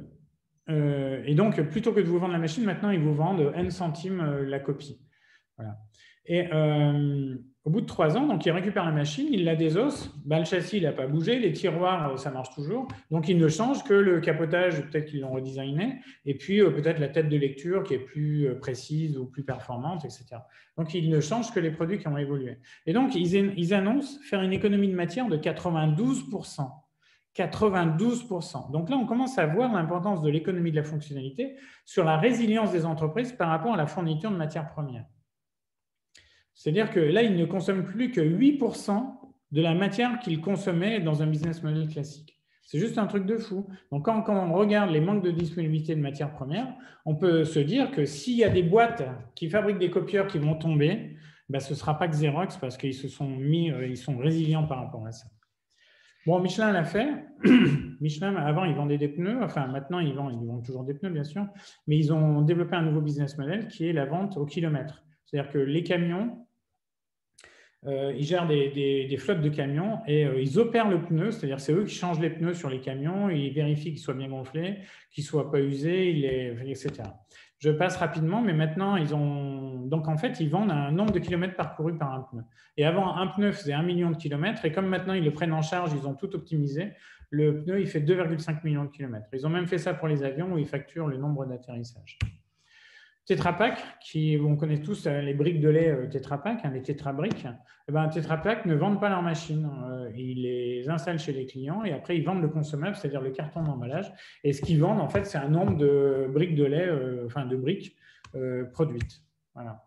euh, et donc, plutôt que de vous vendre la machine, maintenant, ils vous vendent N centimes la copie. Voilà. Et euh, au bout de trois ans, donc, il récupère la machine, il la désosse, ben, le châssis n'a pas bougé, les tiroirs, ça marche toujours. Donc, il ne change que le capotage, peut-être qu'ils l'ont redesigné, et puis euh, peut-être la tête de lecture qui est plus précise ou plus performante, et cetera. Donc, il ne change que les produits qui ont évolué. Et donc, ils, ils annoncent faire une économie de matière de quatre-vingt-douze pour cent. quatre-vingt-douze pour cent. Donc là, on commence à voir l'importance de l'économie de la fonctionnalité sur la résilience des entreprises par rapport à la fourniture de matières premières. C'est-à-dire que là, ils ne consomment plus que huit pour cent de la matière qu'ils consommaient dans un business model classique. C'est juste un truc de fou. Donc, quand, quand on regarde les manques de disponibilité de matières premières, on peut se dire que s'il y a des boîtes qui fabriquent des copieurs qui vont tomber, ben, ce ne sera pas que Xerox parce qu'ils se sont mis, ils sont résilients par rapport à ça. Bon, Michelin l'a fait. Michelin, avant, ils vendaient des pneus. Enfin, maintenant, ils vendent, ils vendent toujours des pneus, bien sûr. Mais ils ont développé un nouveau business model qui est la vente au kilomètre. C'est-à-dire que les camions... Euh, ils gèrent des, des, des flottes de camions et euh, ils opèrent le pneu, c'est-à-dire c'est eux qui changent les pneus sur les camions, ils vérifient qu'ils soient bien gonflés, qu'ils ne soient pas usés, et cetera. Je passe rapidement, mais maintenant, ils ont... Donc, en fait, ils vendent un nombre de kilomètres parcourus par un pneu. Et avant, un pneu faisait un million de kilomètres et comme maintenant, ils le prennent en charge, ils ont tout optimisé, le pneu, il fait deux virgule cinq millions de kilomètres. Ils ont même fait ça pour les avions où ils facturent le nombre d'atterrissages. Tetra Pak, qui, on connaît tous les briques de lait Tetra Pak, les Tetra briques, eh ben, Tetra Pak ne vendent pas leurs machines. Ils les installent chez les clients et après, ils vendent le consommable, c'est-à-dire le carton d'emballage. Et ce qu'ils vendent, en fait, c'est un nombre de briques de lait, euh, enfin de briques euh, produites. Voilà.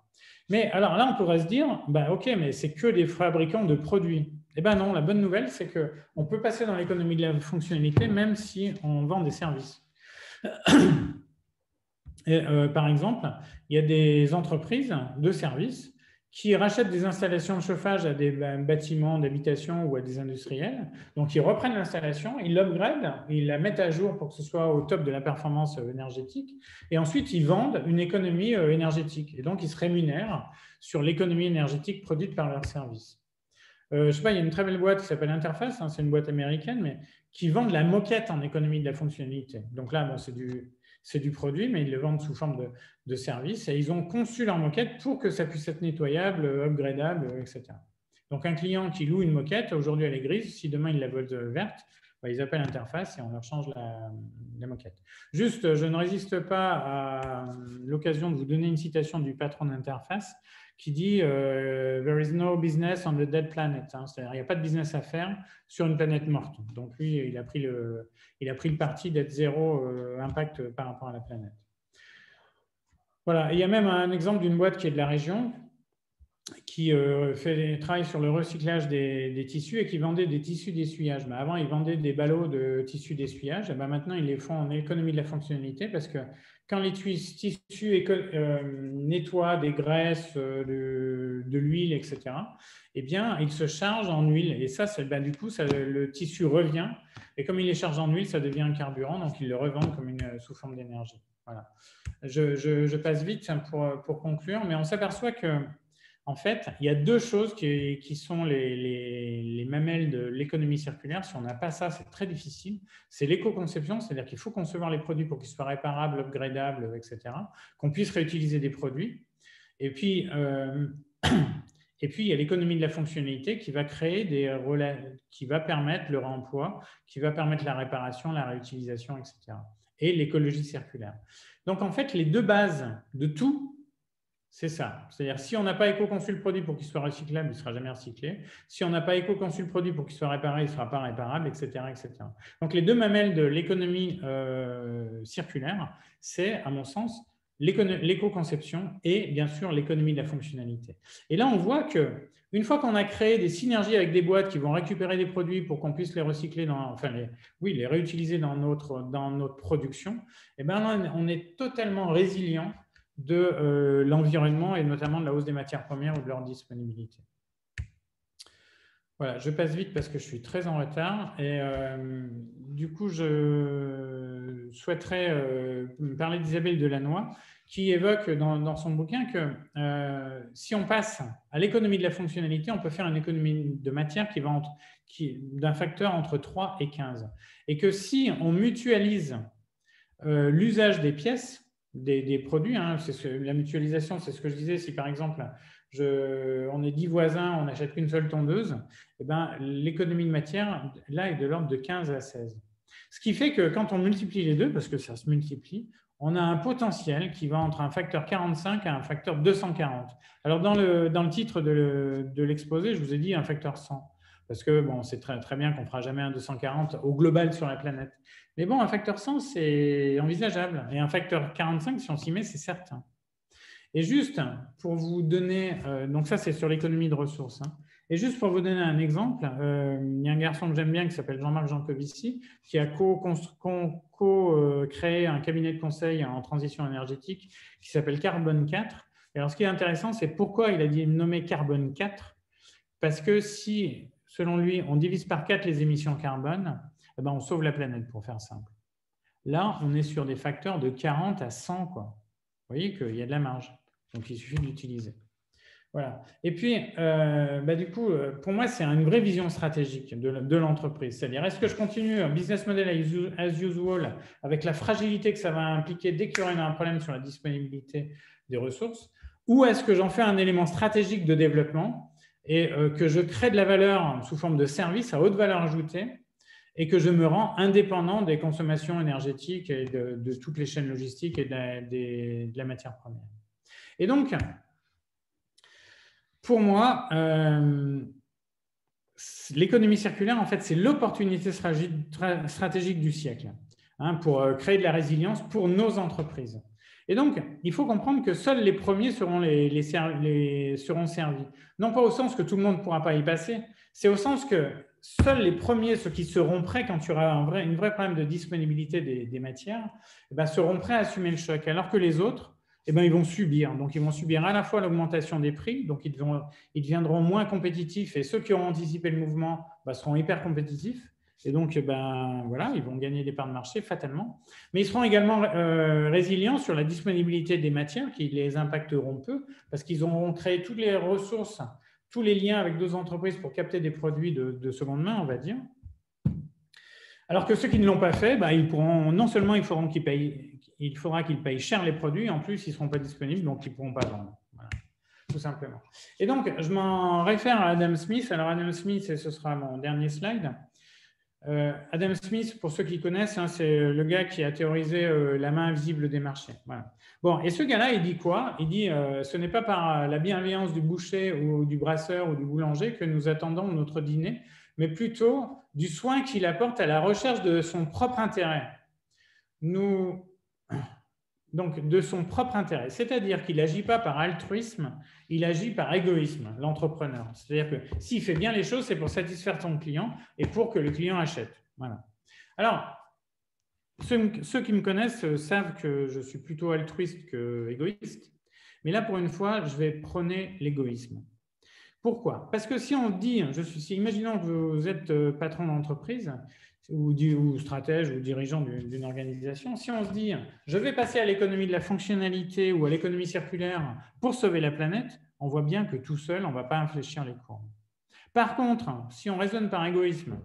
Mais alors là, on pourrait se dire, ben, OK, mais c'est que des fabricants de produits. Eh bien non, la bonne nouvelle, c'est qu'on peut passer dans l'économie de la fonctionnalité même si on vend des services. Et, euh, par exemple, il y a des entreprises de services qui rachètent des installations de chauffage à des bâtiments d'habitation ou à des industriels. Donc, ils reprennent l'installation, ils l'upgradent, ils la mettent à jour pour que ce soit au top de la performance énergétique. Et ensuite, ils vendent une économie énergétique. Et donc, ils se rémunèrent sur l'économie énergétique produite par leurs services. Euh, je ne sais pas, il y a une très belle boîte qui s'appelle Interface, hein, c'est une boîte américaine, mais qui vend de la moquette en économie de la fonctionnalité. Donc là, bon, c'est du... C'est du produit, mais ils le vendent sous forme de, de service. Et ils ont conçu leur moquette pour que ça puisse être nettoyable, upgradable, et cetera. Donc, un client qui loue une moquette, aujourd'hui, elle est grise. Si demain, ils la veulent verte, ben, ils appellent Interface et on leur change la, la moquette. Juste, je ne résiste pas à l'occasion de vous donner une citation du patron d'Interface qui dit euh, « There is no business on the dead planet hein, ». C'est-à-dire, il n'y a pas de business à faire sur une planète morte. Donc, lui, il a pris le, il a pris le parti d'être zéro euh, impact par rapport à la planète. Voilà. Et il y a même un exemple d'une boîte qui est de la région qui euh, fait, travaille sur le recyclage des, des tissus et qui vendait des tissus d'essuyage. Ben, avant, ils vendaient des ballots de tissus d'essuyage. Ben, maintenant, ils les font en économie de la fonctionnalité parce que quand les tissus euh, nettoient des graisses, de, de l'huile, et cetera, eh bien, ils se chargent en huile. Et ça, ben, du coup, ça, le tissu revient. Et comme il les charge en huile, ça devient un carburant. Donc, ils le revendent comme une, sous forme d'énergie. Voilà. Je, je, je passe vite pour, pour conclure, mais on s'aperçoit que En fait, il y a deux choses qui, qui sont les, les, les mamelles de l'économie circulaire. Si on n'a pas ça, c'est très difficile. C'est l'éco-conception, c'est-à-dire qu'il faut concevoir les produits pour qu'ils soient réparables, upgradables, et cetera, qu'on puisse réutiliser des produits. Et puis, euh, et puis il y a l'économie de la fonctionnalité qui va créer des relais, qui va permettre le réemploi, qui va permettre la réparation, la réutilisation, et cetera, et l'écologie circulaire. Donc, en fait, les deux bases de tout, c'est ça. C'est-à-dire, si on n'a pas éco-conçu le produit pour qu'il soit recyclable, il ne sera jamais recyclé. Si on n'a pas éco-conçu le produit pour qu'il soit réparé, il ne sera pas réparable, et cetera, et cetera. Donc, les deux mamelles de l'économie euh, circulaire, c'est, à mon sens, l'éco-conception et, bien sûr, l'économie de la fonctionnalité. Et là, on voit qu'une fois qu'on a créé des synergies avec des boîtes qui vont récupérer des produits pour qu'on puisse les recycler, dans, enfin, les, oui, les réutiliser dans notre, dans notre production, eh bien, là, on est totalement résilient de euh, l'environnement et notamment de la hausse des matières premières ou de leur disponibilité. Voilà, je passe vite parce que je suis très en retard et euh, du coup, je souhaiterais euh, parler d'Isabelle Delannoy qui évoque dans, dans son bouquin que euh, si on passe à l'économie de la fonctionnalité, on peut faire une économie de matière qui va entre, qui, d'un facteur entre trois et quinze. Et que si on mutualise euh, l'usage des pièces, Des, des produits, hein, c'est ce, la mutualisation, c'est ce que je disais, si par exemple je, on est dix voisins, on n'achète qu'une seule tondeuse, eh ben, l'économie de matière, là, est de l'ordre de quinze à seize. Ce qui fait que quand on multiplie les deux, parce que ça se multiplie, on a un potentiel qui va entre un facteur quarante-cinq à un facteur deux cent quarante. Alors, dans le, dans le titre de, de l'exposé, je vous ai dit un facteur cent, parce que bon, c'est très, très bien qu'on ne fera jamais un deux cent quarante au global sur la planète. Mais bon, un facteur cent, c'est envisageable. Et un facteur quarante-cinq, si on s'y met, c'est certain. Et juste pour vous donner, euh, donc ça, c'est sur l'économie de ressources. Hein. Et juste pour vous donner un exemple, euh, il y a un garçon que j'aime bien qui s'appelle Jean-Marc Jancovici, qui a co-créé un cabinet de conseil en transition énergétique qui s'appelle Carbone quatre. Et alors, ce qui est intéressant, c'est pourquoi il a dit nommer Carbone quatre. Parce que si, selon lui, on divise par quatre les émissions carbone, eh ben, on sauve la planète, pour faire simple. Là, on est sur des facteurs de quarante à cent, quoi. Vous voyez qu'il y a de la marge, donc il suffit de l'utiliser. Voilà. Et puis, euh, bah, du coup, pour moi, c'est une vraie vision stratégique de l'entreprise. C'est-à-dire, est-ce que je continue un business model as usual avec la fragilité que ça va impliquer dès qu'il y aura un problème sur la disponibilité des ressources, ou est-ce que j'en fais un élément stratégique de développement et euh, que je crée de la valeur sous forme de service à haute valeur ajoutée et que je me rends indépendant des consommations énergétiques et de, de toutes les chaînes logistiques et de la, des, de la matière première. Et donc, pour moi, euh, l'économie circulaire, en fait, c'est l'opportunité stratégique du siècle, hein, pour créer de la résilience pour nos entreprises. Et donc, il faut comprendre que seuls les premiers seront, les, les, les, seront servis. Non pas au sens que tout le monde ne pourra pas y passer, c'est au sens que seuls les premiers, ceux qui seront prêts quand il y aura un vrai, une vraie problème de disponibilité des, des matières, eh bien, seront prêts à assumer le choc, alors que les autres, eh bien, ils vont subir. Donc, ils vont subir à la fois l'augmentation des prix, donc ils, vont, ils deviendront moins compétitifs, et ceux qui auront anticipé le mouvement bah, seront hyper compétitifs, et donc eh bien, voilà, ils vont gagner des parts de marché fatalement. Mais ils seront également euh, résilients sur la disponibilité des matières qui les impacteront peu, parce qu'ils auront créé toutes les ressources, tous les liens avec d'autres entreprises pour capter des produits de, de seconde main, on va dire. Alors que ceux qui ne l'ont pas fait, bah, ils pourront, non seulement il faudra qu'ils payent, il faudra qu'ils payent cher les produits, en plus, ils ne seront pas disponibles, donc ils ne pourront pas vendre. Voilà, tout simplement. Et donc, je m'en réfère à Adam Smith. Alors, Adam Smith, et ce sera mon dernier slide. Euh, Adam Smith, pour ceux qui connaissent, hein, c'est le gars qui a théorisé euh, la main invisible des marchés. Voilà. Bon, et ce gars-là, il dit quoi? Il dit euh, ce n'est pas par la bienveillance du boucher ou du brasseur ou du boulanger que nous attendons notre dîner, mais plutôt du soin qu'il apporte à la recherche de son propre intérêt. Nous... Donc, de son propre intérêt. C'est-à-dire qu'il n'agit pas par altruisme, il agit par égoïsme, l'entrepreneur. C'est-à-dire que s'il fait bien les choses, c'est pour satisfaire son client et pour que le client achète. Voilà. Alors, ceux, ceux qui me connaissent savent que je suis plutôt altruiste que égoïste. Mais là, pour une fois, je vais prôner l'égoïsme. Pourquoi? Parce que si on dit, je suis, si, imaginons que vous êtes patron d'entreprise, Ou, du, ou stratège ou dirigeant d'une organisation, si on se dit « je vais passer à l'économie de la fonctionnalité ou à l'économie circulaire pour sauver la planète », on voit bien que tout seul, on ne va pas infléchir les courbes. Par contre, si on raisonne par égoïsme,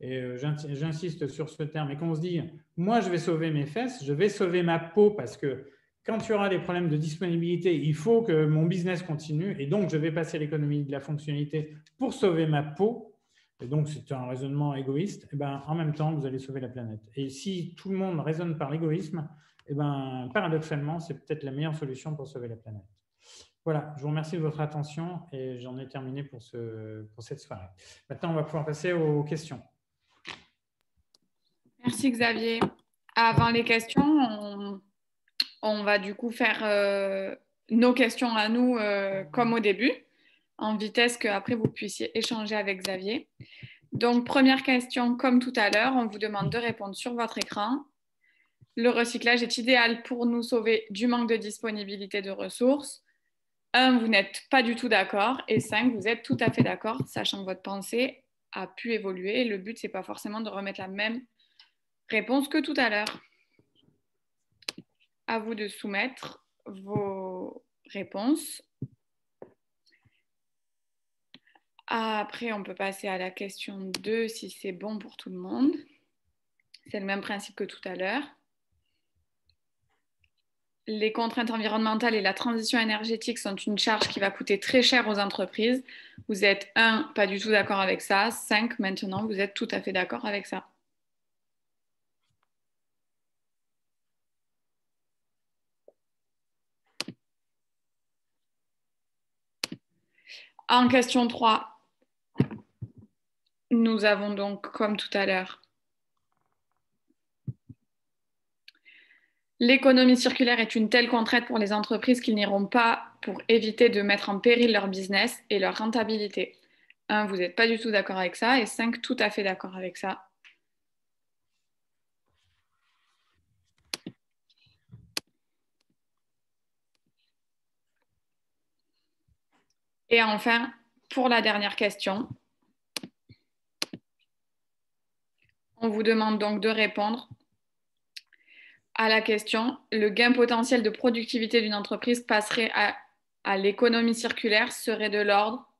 et j'insiste sur ce terme, et qu'on se dit, moi, je vais sauver mes fesses, je vais sauver ma peau, parce que quand il y aura des problèmes de disponibilité, il faut que mon business continue, et donc je vais passer l'économie de la fonctionnalité pour sauver ma peau, et donc c'est un raisonnement égoïste, et ben, en même temps, vous allez sauver la planète. Et si tout le monde raisonne par l'égoïsme, et ben, paradoxalement, c'est peut-être la meilleure solution pour sauver la planète. Voilà, je vous remercie de votre attention et j'en ai terminé pour, ce, pour cette soirée. Maintenant, on va pouvoir passer aux questions. Merci Xavier. Avant les questions, on, on va du coup faire euh, nos questions à nous euh, comme au début, en vitesse qu'après vous puissiez échanger avec Xavier. Donc, première question, comme tout à l'heure, on vous demande de répondre sur votre écran. Le recyclage est idéal pour nous sauver du manque de disponibilité de ressources. Un, vous n'êtes pas du tout d'accord. Et cinq, vous êtes tout à fait d'accord, sachant que votre pensée a pu évoluer. Le but, ce n'est pas forcément de remettre la même réponse que tout à l'heure. À vous de soumettre vos réponses. Après, on peut passer à la question deux, si c'est bon pour tout le monde. C'est le même principe que tout à l'heure. Les contraintes environnementales et la transition énergétique sont une charge qui va coûter très cher aux entreprises. Vous êtes un, pas du tout d'accord avec ça. cinq, maintenant, vous êtes tout à fait d'accord avec ça. En question trois, nous avons donc, comme tout à l'heure, l'économie circulaire est une telle contrainte pour les entreprises qu'ils n'iront pas pour éviter de mettre en péril leur business et leur rentabilité. un, vous n'êtes pas du tout d'accord avec ça, et cinq, tout à fait d'accord avec ça. Et enfin, pour la dernière question, on vous demande donc de répondre à la question, le gain potentiel de productivité d'une entreprise passerait à, à l'économie circulaire, serait de l'ordre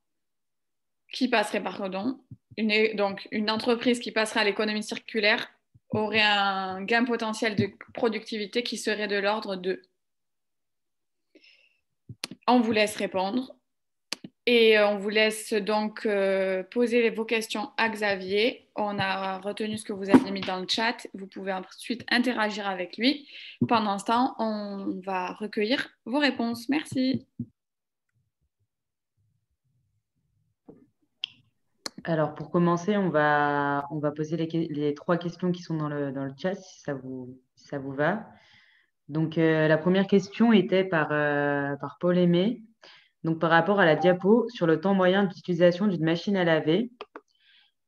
qui passerait, pardon, une, donc une entreprise qui passerait à l'économie circulaire aurait un gain potentiel de productivité qui serait de l'ordre de. On vous laisse répondre et on vous laisse donc poser vos questions à Xavier. On a retenu ce que vous avez mis dans le chat. Vous pouvez ensuite interagir avec lui. Pendant ce temps, on va recueillir vos réponses. Merci. Alors, pour commencer, on va, on va poser les, les trois questions qui sont dans le, dans le chat, si ça vous, si ça vous va. Donc, euh, la première question était par, euh, par Paul Aimé. Donc, par rapport à la diapo sur le temps moyen d'utilisation d'une machine à laver,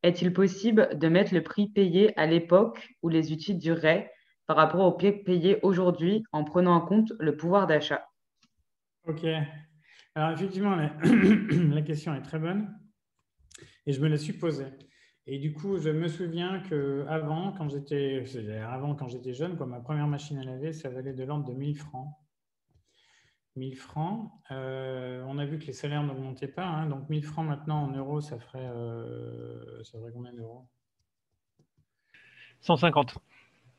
est-il possible de mettre le prix payé à l'époque où les outils duraient par rapport au prix payé aujourd'hui en prenant en compte le pouvoir d'achat? Ok. Alors, effectivement, la... la question est très bonne et je me la suis posée. Et du coup, je me souviens qu'avant, quand j'étais avant, quand j'étais jeune, quoi, ma première machine à laver, ça valait de l'ordre de mille francs. mille francs. Euh, on a vu que les salaires n'augmentaient pas. Hein, donc, mille francs maintenant en euros, ça ferait, euh, ça ferait combien d'euros? cent cinquante.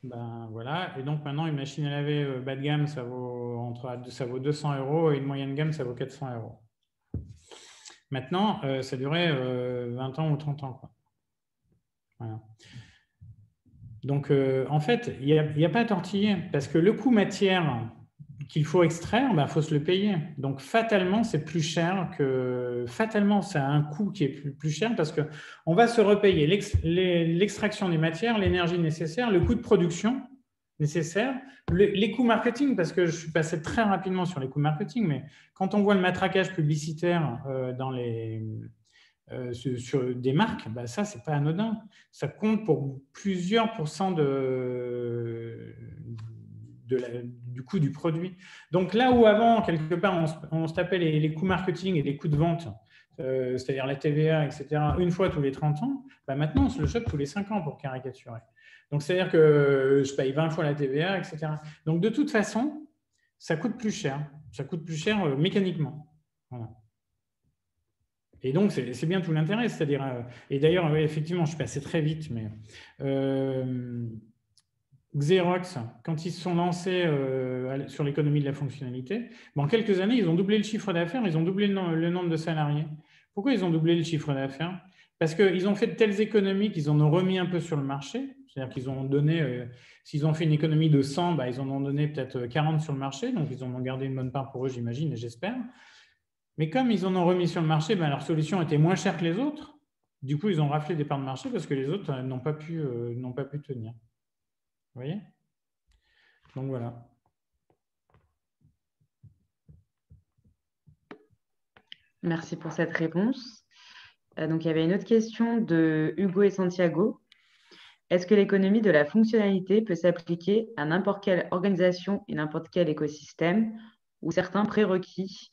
Ben, voilà. Et donc, maintenant, une machine à laver euh, bas de gamme, ça vaut, entre, ça vaut deux cents euros et une moyenne gamme, ça vaut quatre cents euros. Maintenant, euh, ça durait euh, vingt ans ou trente ans. Quoi. Voilà. Donc, euh, en fait, il n'y a, a pas à tortiller parce que le coût matière qu'il faut extraire, ben, faut se le payer. Donc, fatalement, c'est plus cher que... Fatalement, ça a un coût qui est plus, plus cher parce qu'on va se repayer l'extraction des matières, l'énergie nécessaire, le coût de production nécessaire, le, les coûts marketing, parce que je suis passé très rapidement sur les coûts marketing, mais quand on voit le matraquage publicitaire euh, dans les... Euh, sur des marques, ben ça, c'est pas anodin. Ça compte pour plusieurs pourcents de... De la, du coût du produit. Donc là où avant, quelque part, on se, on se tapait les, les coûts marketing et les coûts de vente, euh, c'est-à-dire la T V A, et cetera, une fois tous les trente ans, bah maintenant, on se le chope tous les cinq ans pour caricaturer. Donc, c'est-à-dire que je paye vingt fois la T V A, et cetera. Donc, de toute façon, ça coûte plus cher. Ça coûte plus cher euh, mécaniquement. Voilà. Et donc, c'est bien tout l'intérêt, c'est-à-dire, euh, et d'ailleurs, ouais, effectivement, je suis passé très vite, mais euh, Xerox, quand ils se sont lancés euh, sur l'économie de la fonctionnalité, ben, en quelques années, ils ont doublé le chiffre d'affaires, ils ont doublé le, nom, le nombre de salariés. Pourquoi ils ont doublé le chiffre d'affaires? Parce qu'ils ont fait de telles économies qu'ils en ont remis un peu sur le marché, c'est-à-dire qu'ils ont donné, euh, s'ils ont fait une économie de cent, ben, ils en ont donné peut-être quarante sur le marché, donc ils en ont gardé une bonne part pour eux, j'imagine, et j'espère. Mais comme ils en ont remis sur le marché, ben leur solution était moins chère que les autres. Du coup, ils ont raflé des parts de marché parce que les autres n'ont pas pu, euh, n'ont pas pu tenir. Vous voyez? Donc, voilà. Merci pour cette réponse. Donc, il y avait une autre question de Hugo et Santiago. Est-ce que l'économie de la fonctionnalité peut s'appliquer à n'importe quelle organisation et n'importe quel écosystème où certains prérequis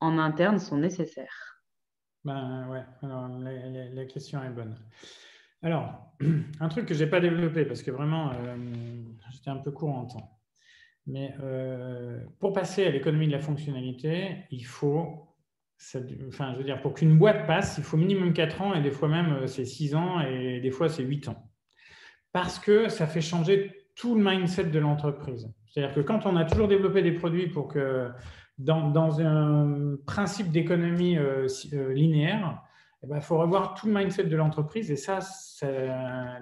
en interne sont nécessaires? Ben ouais, alors la, la, la question est bonne. Alors, un truc que je n'ai pas développé parce que vraiment, euh, j'étais un peu court en temps. Mais euh, pour passer à l'économie de la fonctionnalité, il faut, ça, enfin, je veux dire, pour qu'une boîte passe, il faut minimum quatre ans et des fois même c'est six ans et des fois c'est huit ans. Parce que ça fait changer tout le mindset de l'entreprise. C'est-à-dire que quand on a toujours développé des produits pour que Dans, dans un principe d'économie euh, euh, linéaire, eh ben, faut revoir tout le mindset de l'entreprise et ça, ça,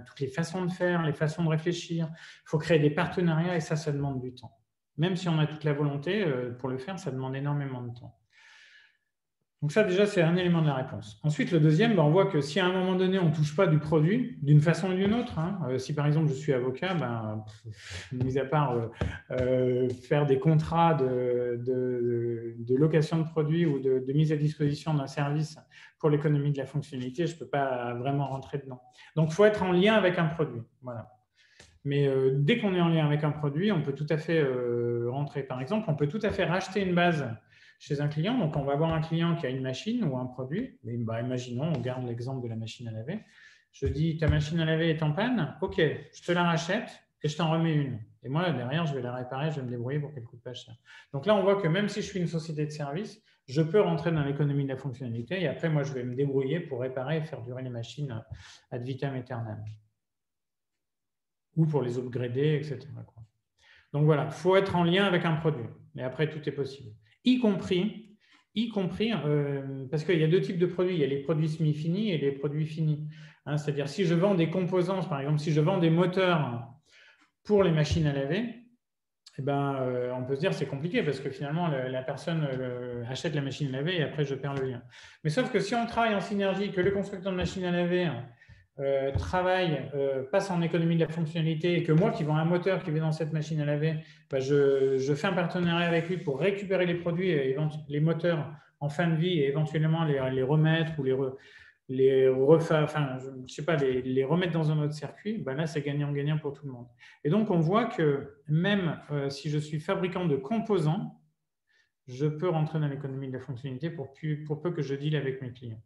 toutes les façons de faire, les façons de réfléchir. Il faut créer des partenariats et ça, ça demande du temps. Même si on a toute la volonté euh, pour le faire, ça demande énormément de temps. Donc ça, déjà, c'est un élément de la réponse. Ensuite, le deuxième, ben, on voit que si à un moment donné, on ne touche pas du produit, d'une façon ou d'une autre, hein, euh, si par exemple, je suis avocat, ben, pff, mis à part euh, euh, faire des contrats de... de de location de produits ou de, de mise à disposition d'un service pour l'économie de la fonctionnalité, je ne peux pas vraiment rentrer dedans. Donc, il faut être en lien avec un produit. Voilà. Mais euh, dès qu'on est en lien avec un produit, on peut tout à fait euh, rentrer. Par exemple, on peut tout à fait racheter une base chez un client. Donc, on va avoir un client qui a une machine ou un produit. Et, bah, imaginons, on garde l'exemple de la machine à laver. Je dis, ta machine à laver est en panne. OK, je te la rachète et je t'en remets une. Et moi, derrière, je vais la réparer, je vais me débrouiller pour qu'elle coûte pas cher. Donc là, on voit que même si je suis une société de service, je peux rentrer dans l'économie de la fonctionnalité et après, moi, je vais me débrouiller pour réparer et faire durer les machines ad vitam aeternam. Ou pour les upgrader, et cetera. Donc voilà, il faut être en lien avec un produit. Mais après, tout est possible. Y compris, y compris euh, parce qu'il y a deux types de produits. Il y a les produits semi-finis et les produits finis. Hein, c'est-à-dire, si je vends des composants, par exemple, si je vends des moteurs pour les machines à laver, eh ben, euh, on peut se dire c'est compliqué parce que finalement, le, la personne euh, achète la machine à laver et après, je perds le lien. Mais sauf que si on travaille en synergie, que le constructeur de machines à laver euh, travaille, euh, passe en économie de la fonctionnalité et que moi qui vends un moteur qui va dans cette machine à laver, ben, je, je fais un partenariat avec lui pour récupérer les produits, et les moteurs en fin de vie et éventuellement les, les remettre ou les... Re, les refaire, enfin, je sais pas, les, les remettre dans un autre circuit, ben là, c'est gagnant-gagnant pour tout le monde. Et donc, on voit que même euh, si je suis fabricant de composants, je peux rentrer dans l'économie de la fonctionnalité pour, pu, pour peu que je deal avec mes clients.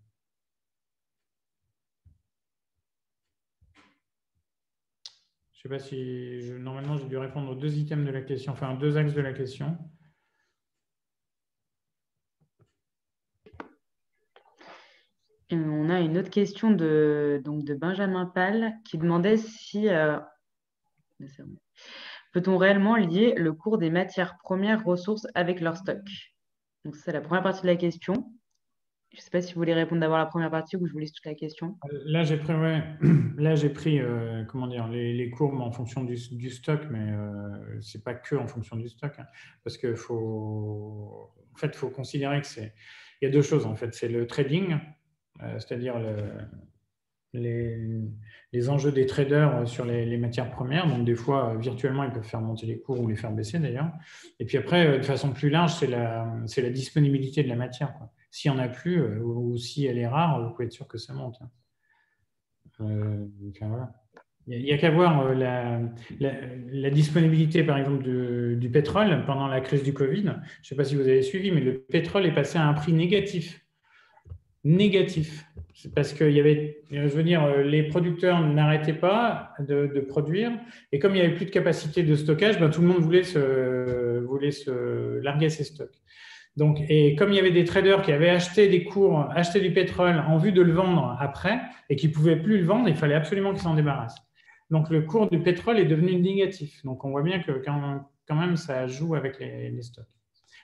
Je sais pas si... Je, normalement, j'ai dû répondre aux deux items de la question, enfin, deux axes de la question. Et on a une autre question de, donc de Benjamin Pall qui demandait si euh, peut-on réellement lier le cours des matières premières ressources avec leur stock? Donc, c'est la première partie de la question. Je ne sais pas si vous voulez répondre d'abord à la première partie ou je vous laisse toute la question. Là, j'ai pris, ouais, là, j'ai pris euh, comment dire, les, les courbes en fonction du, du stock, mais euh, ce n'est pas que en fonction du stock. Hein, parce qu'il faut, en fait, faut considérer que c'est... Il y a deux choses, en fait. C'est le trading, c'est-à-dire le, les, les enjeux des traders sur les, les matières premières. Donc, des fois, virtuellement, ils peuvent faire monter les cours ou les faire baisser, d'ailleurs. Et puis après, de façon plus large, c'est la, c'est la disponibilité de la matière, quoi. S'il n'y en a plus ou, ou si elle est rare, vous pouvez être sûr que ça monte. Euh, enfin, voilà. Il n'y a qu'à voir la, la, la disponibilité, par exemple, de, du pétrole pendant la crise du Covid. Je ne sais pas si vous avez suivi, mais le pétrole est passé à un prix négatif. Négatif, c'est parce qu'il y avait, je veux dire, les producteurs n'arrêtaient pas de, de produire et comme il n'y avait plus de capacité de stockage, ben, tout le monde voulait, se, voulait se larguer ses stocks. Donc, et comme il y avait des traders qui avaient acheté des cours, acheté du pétrole en vue de le vendre après et qui ne pouvaient plus le vendre, il fallait absolument qu'ils s'en débarrassent. Donc, le cours du pétrole est devenu négatif. Donc, on voit bien que quand, quand même, ça joue avec les, les stocks.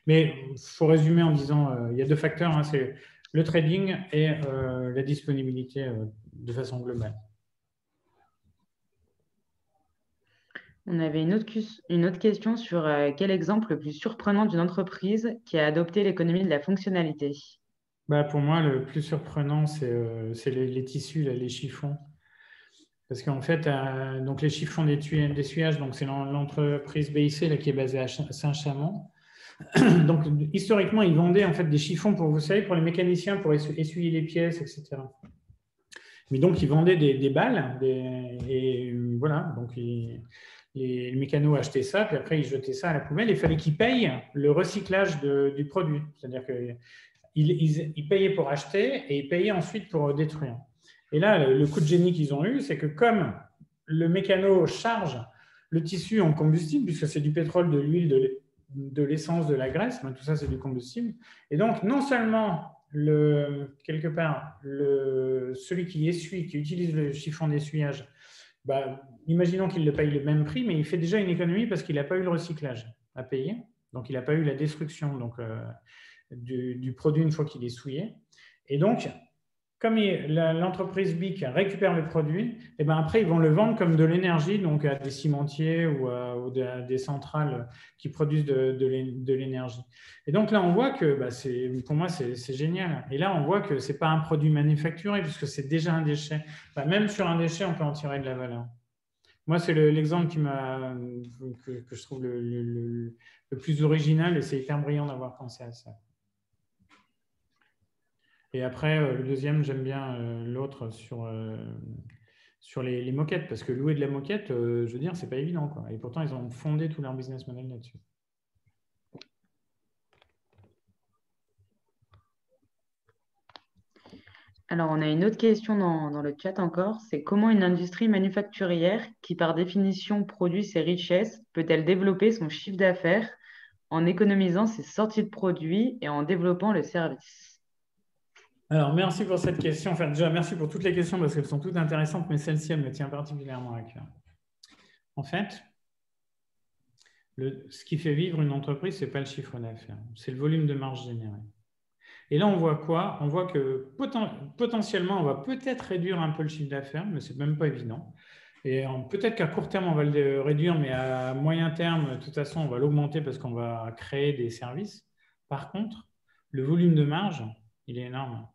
Mais il faut résumer en disant euh, il y a deux facteurs, hein, c'est le trading et euh, la disponibilité euh, de façon globale. On avait une autre, une autre question sur euh, quel exemple le plus surprenant d'une entreprise qui a adopté l'économie de la fonctionnalité. Bah, pour moi, le plus surprenant, c'est euh, les, les tissus, là, les chiffons. Parce qu'en fait, euh, donc les chiffons d'essuyage, donc c'est l'entreprise B I C là, qui est basée à Saint-Chamond. Donc, historiquement, ils vendaient en fait, des chiffons pour, vous savez, pour les mécaniciens, pour essuyer les pièces, et cetera. Mais donc, ils vendaient des, des balles. Des, et euh, voilà, donc... Ils, Les mécanos achetaient ça, puis après, ils jetaient ça à la poubelle. Il fallait qu'ils payent le recyclage de, du produit. C'est-à-dire qu'ils ils, ils payaient pour acheter et ils payaient ensuite pour détruire. Et là, le coup de génie qu'ils ont eu, c'est que comme le mécano charge le tissu en combustible, puisque c'est du pétrole, de l'huile, de, de l'essence, de la graisse, tout ça, c'est du combustible. Et donc, non seulement, le, quelque part, le, celui qui essuie, qui utilise le chiffon d'essuyage, bah, imaginons qu'il le paye le même prix, mais il fait déjà une économie parce qu'il n'a pas eu le recyclage à payer, donc il n'a pas eu la destruction donc, euh, du, du produit une fois qu'il est souillé. Et donc, comme l'entreprise B I C récupère le produit, et ben après, ils vont le vendre comme de l'énergie, donc à des cimentiers ou à, ou à des centrales qui produisent de, de l'énergie. Et donc là, on voit que, ben, pour moi, c'est génial. Et là, on voit que ce n'est pas un produit manufacturé, puisque c'est déjà un déchet. Ben, même sur un déchet, on peut en tirer de la valeur. Moi, c'est l'exemple qui m'a, que, que je trouve le, le, le plus original, et c'est hyper brillant d'avoir pensé à ça. Et après, le deuxième, j'aime bien l'autre sur, sur les, les moquettes, parce que louer de la moquette, je veux dire, c'est pas évident, quoi. Et pourtant, ils ont fondé tout leur business model là-dessus. Alors, on a une autre question dans, dans le chat encore, c'est comment une industrie manufacturière qui, par définition, produit ses richesses, peut-elle développer son chiffre d'affaires en économisant ses sorties de produits et en développant le service ? Alors, merci pour cette question. Enfin, déjà, merci pour toutes les questions parce qu'elles sont toutes intéressantes, mais celle-ci, elle me tient particulièrement à cœur. En fait, le, ce qui fait vivre une entreprise, ce n'est pas le chiffre d'affaires, c'est le volume de marge généré. Et là, on voit quoi? On voit que poten, potentiellement, on va peut-être réduire un peu le chiffre d'affaires, mais ce n'est même pas évident. Et peut-être qu'à court terme, on va le réduire, mais à moyen terme, de toute façon, on va l'augmenter parce qu'on va créer des services. Par contre, le volume de marge, il est énorme.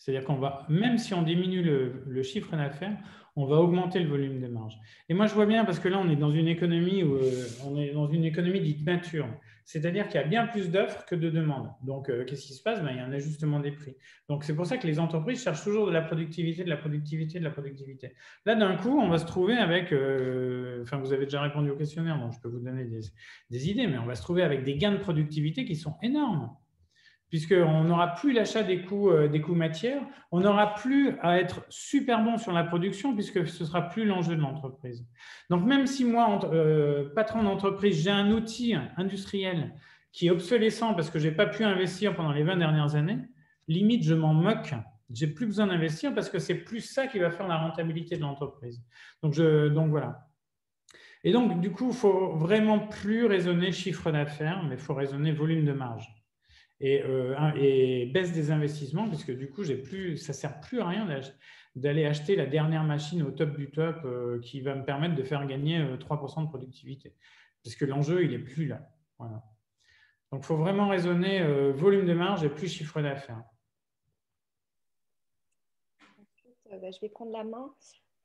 C'est-à-dire qu'on va, même si on diminue le, le chiffre d'affaires, on va augmenter le volume de marge. Et moi, je vois bien, parce que là, on est dans une économie où euh, on est dans une économie dite mature. C'est-à-dire qu'il y a bien plus d'offres que de demandes. Donc, euh, qu'est-ce qui se passe? Ben, il y a un ajustement des prix. Donc, c'est pour ça que les entreprises cherchent toujours de la productivité, de la productivité, de la productivité. Là, d'un coup, on va se trouver avec… Euh, enfin, vous avez déjà répondu au questionnaire, donc je peux vous donner des, des idées, mais on va se trouver avec des gains de productivité qui sont énormes. Puisqu'on n'aura plus l'achat des coûts, euh, des coûts matières, on n'aura plus à être super bon sur la production puisque ce ne sera plus l'enjeu de l'entreprise. Donc, même si moi, entre, euh, patron d'entreprise, j'ai un outil industriel qui est obsolescent parce que je n'ai pas pu investir pendant les vingt dernières années, limite, je m'en moque. Je n'ai plus besoin d'investir parce que ce n'est plus ça qui va faire la rentabilité de l'entreprise. Donc, je, donc, voilà. Et donc, du coup, il ne faut vraiment plus raisonner chiffre d'affaires, mais il faut raisonner volume de marge. Et, euh, et baisse des investissements puisque du coup, j'ai plus, ça ne sert plus à rien d'aller acheter la dernière machine au top du top euh, qui va me permettre de faire gagner trois pour cent de productivité parce que l'enjeu, il n'est plus là. Voilà. Donc, il faut vraiment raisonner euh, volume de marge et plus chiffre d'affaires. Je vais prendre la main.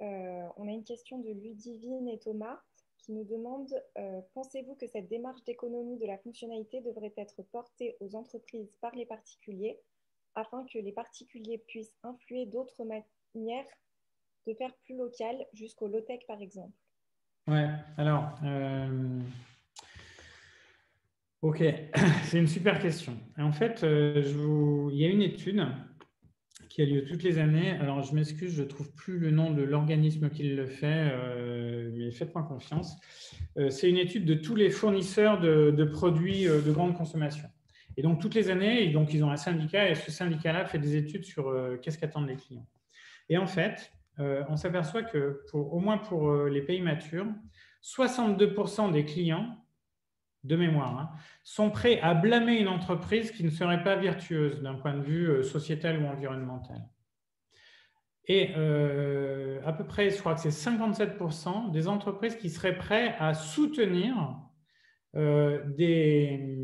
Euh, on a une question de Ludivine et Thomas qui nous demande euh, « Pensez-vous que cette démarche d'économie de la fonctionnalité devrait être portée aux entreprises par les particuliers afin que les particuliers puissent influer d'autres manières de faire plus local jusqu'au low-tech, par exemple ?» Ouais, alors… Euh... Ok, c'est une super question. En fait, euh, je vous... il y a une étude qui a lieu toutes les années. Alors, je m'excuse, je ne trouve plus le nom de l'organisme qui le fait, euh, mais faites-moi confiance. Euh, c'est une étude de tous les fournisseurs de, de produits euh, de grande consommation. Et donc, toutes les années, donc, ils ont un syndicat et ce syndicat-là fait des études sur euh, qu'est-ce qu'attendent les clients. Et en fait, euh, on s'aperçoit que, pour, au moins pour euh, les pays matures, soixante-deux pour cent des clients, de mémoire, hein, sont prêts à blâmer une entreprise qui ne serait pas vertueuse d'un point de vue euh, sociétal ou environnemental. Et euh, à peu près, je crois que c'est cinquante-sept pour cent des entreprises qui seraient prêtes à soutenir euh, des...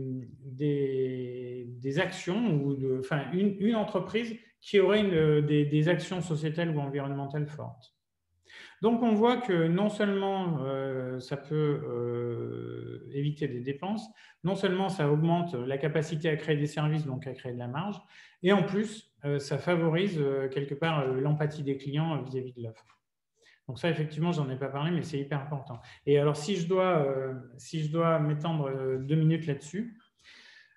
Des, des actions ou de, enfin une, une entreprise qui aurait une, des, des actions sociétales ou environnementales fortes. Donc on voit que non seulement euh, ça peut euh, éviter des dépenses, non seulement ça augmente la capacité à créer des services, donc à créer de la marge, et en plus euh, ça favorise euh, quelque part euh, l'empathie des clients vis-à-vis de l'offre. Donc ça, effectivement, je n'en ai pas parlé, mais c'est hyper important. Et alors, si je dois, euh, si je dois m'étendre deux minutes là-dessus,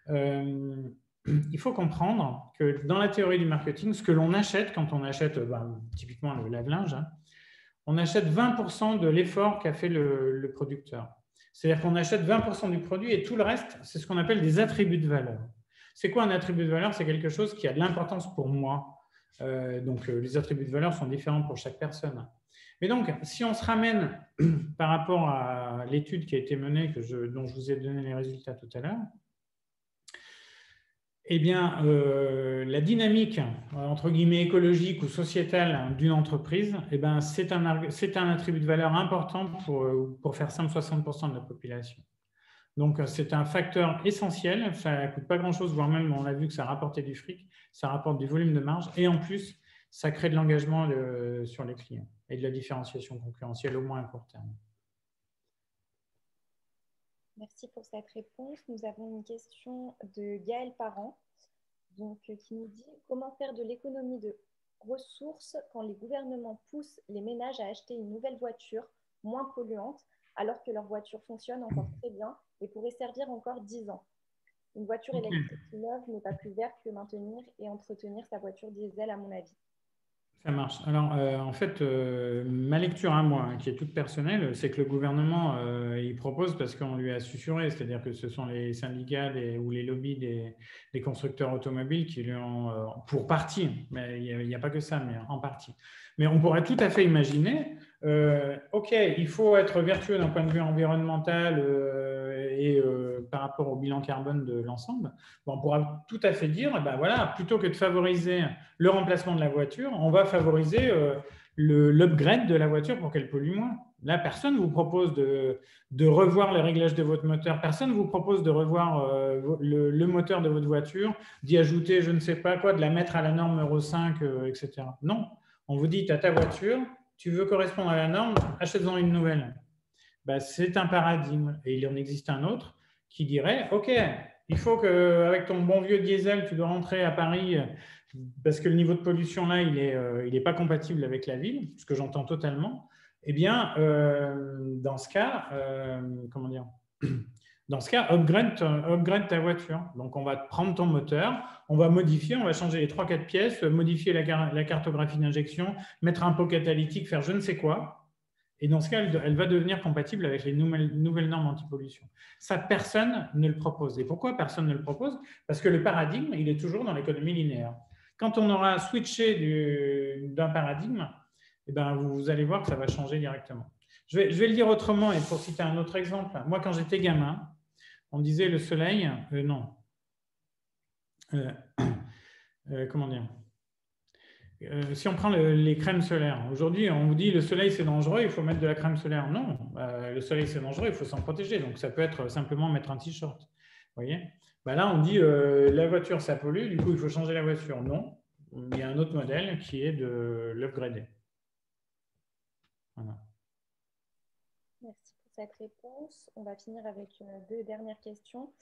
Euh, il faut comprendre que dans la théorie du marketing, ce que l'on achète quand on achète ben, typiquement le lave-linge, hein, on achète vingt pour cent de l'effort qu'a fait le, le producteur. C'est-à-dire qu'on achète vingt pour cent du produit et tout le reste, c'est ce qu'on appelle des attributs de valeur. C'est quoi un attribut de valeur? C'est quelque chose qui a de l'importance pour moi. Euh, donc, les attributs de valeur sont différents pour chaque personne. Mais donc, si on se ramène par rapport à l'étude qui a été menée, que je, dont je vous ai donné les résultats tout à l'heure, eh bien, euh, la dynamique, entre guillemets, écologique ou sociétale d'une entreprise, eh bien, c'est un, c'est un attribut de valeur important pour, pour faire simple soixante pour cent de la population. Donc, c'est un facteur essentiel, ça ne coûte pas grand-chose, voire même, on a vu que ça rapportait du fric, ça rapporte du volume de marge, et en plus, ça crée de l'engagement le, sur les clients et de la différenciation concurrentielle, au moins à court terme. Merci pour cette réponse. Nous avons une question de Gaël Parent donc, qui nous dit « Comment faire de l'économie de ressources quand les gouvernements poussent les ménages à acheter une nouvelle voiture moins polluante alors que leur voiture fonctionne encore très bien et pourrait servir encore dix ans? Une voiture électrique neuve n'est pas plus verte que maintenir et entretenir sa voiture diesel à mon avis. » Ça marche. Alors, euh, en fait, euh, ma lecture à hein, moi, hein, qui est toute personnelle, c'est que le gouvernement, euh, il propose parce qu'on lui a susurré, c'est-à-dire que ce sont les syndicats des, ou les lobbies des, des constructeurs automobiles qui lui ont, euh, pour partie, mais il n'y a, a pas que ça, mais en partie. Mais on pourrait tout à fait imaginer, euh, OK, il faut être vertueux d'un point de vue environnemental euh, et euh, par rapport au bilan carbone de l'ensemble, bon, on pourra tout à fait dire, eh ben voilà, plutôt que de favoriser le remplacement de la voiture, on va favoriser euh, l'upgrade de la voiture pour qu'elle pollue moins. Là, personne ne vous propose de, de revoir les réglages de votre moteur, personne ne vous propose de revoir euh, le, le moteur de votre voiture, d'y ajouter je ne sais pas quoi, de la mettre à la norme Euro cinq, euh, et cetera. Non, on vous dit, tu as ta voiture, tu veux correspondre à la norme, achète-en une nouvelle. Ben, c'est un paradigme et il en existe un autre qui dirait, OK, il faut qu'avec ton bon vieux diesel, tu dois rentrer à Paris parce que le niveau de pollution là, il n'est euh, pas compatible avec la ville, ce que j'entends totalement. Eh bien, euh, dans ce cas, euh, comment dire, dans ce cas, upgrade, upgrade ta voiture. Donc, on va prendre ton moteur, on va modifier, on va changer les trois quatre pièces, modifier la, car la cartographie d'injection, mettre un pot catalytique, faire je ne sais quoi. Et dans ce cas, elle va devenir compatible avec les nouvelles normes anti-pollution. Ça, personne ne le propose. Et pourquoi personne ne le propose? Parce que le paradigme, il est toujours dans l'économie linéaire. Quand on aura switché d'un paradigme, eh ben, vous allez voir que ça va changer directement. Je vais, je vais le dire autrement, et pour citer un autre exemple, moi, quand j'étais gamin, on disait le soleil… Euh, non. Euh, euh, comment dire? Euh, si on prend le, les crèmes solaires, aujourd'hui, on vous dit le soleil, c'est dangereux, il faut mettre de la crème solaire. Non, euh, le soleil, c'est dangereux, il faut s'en protéger. Donc, ça peut être simplement mettre un t-shirt. Vous voyez, ben là, on dit euh, la voiture, ça pollue, du coup, il faut changer la voiture. Non, il y a un autre modèle qui est de l'upgrader. Voilà. Merci pour cette réponse. On va finir avec deux dernières questions.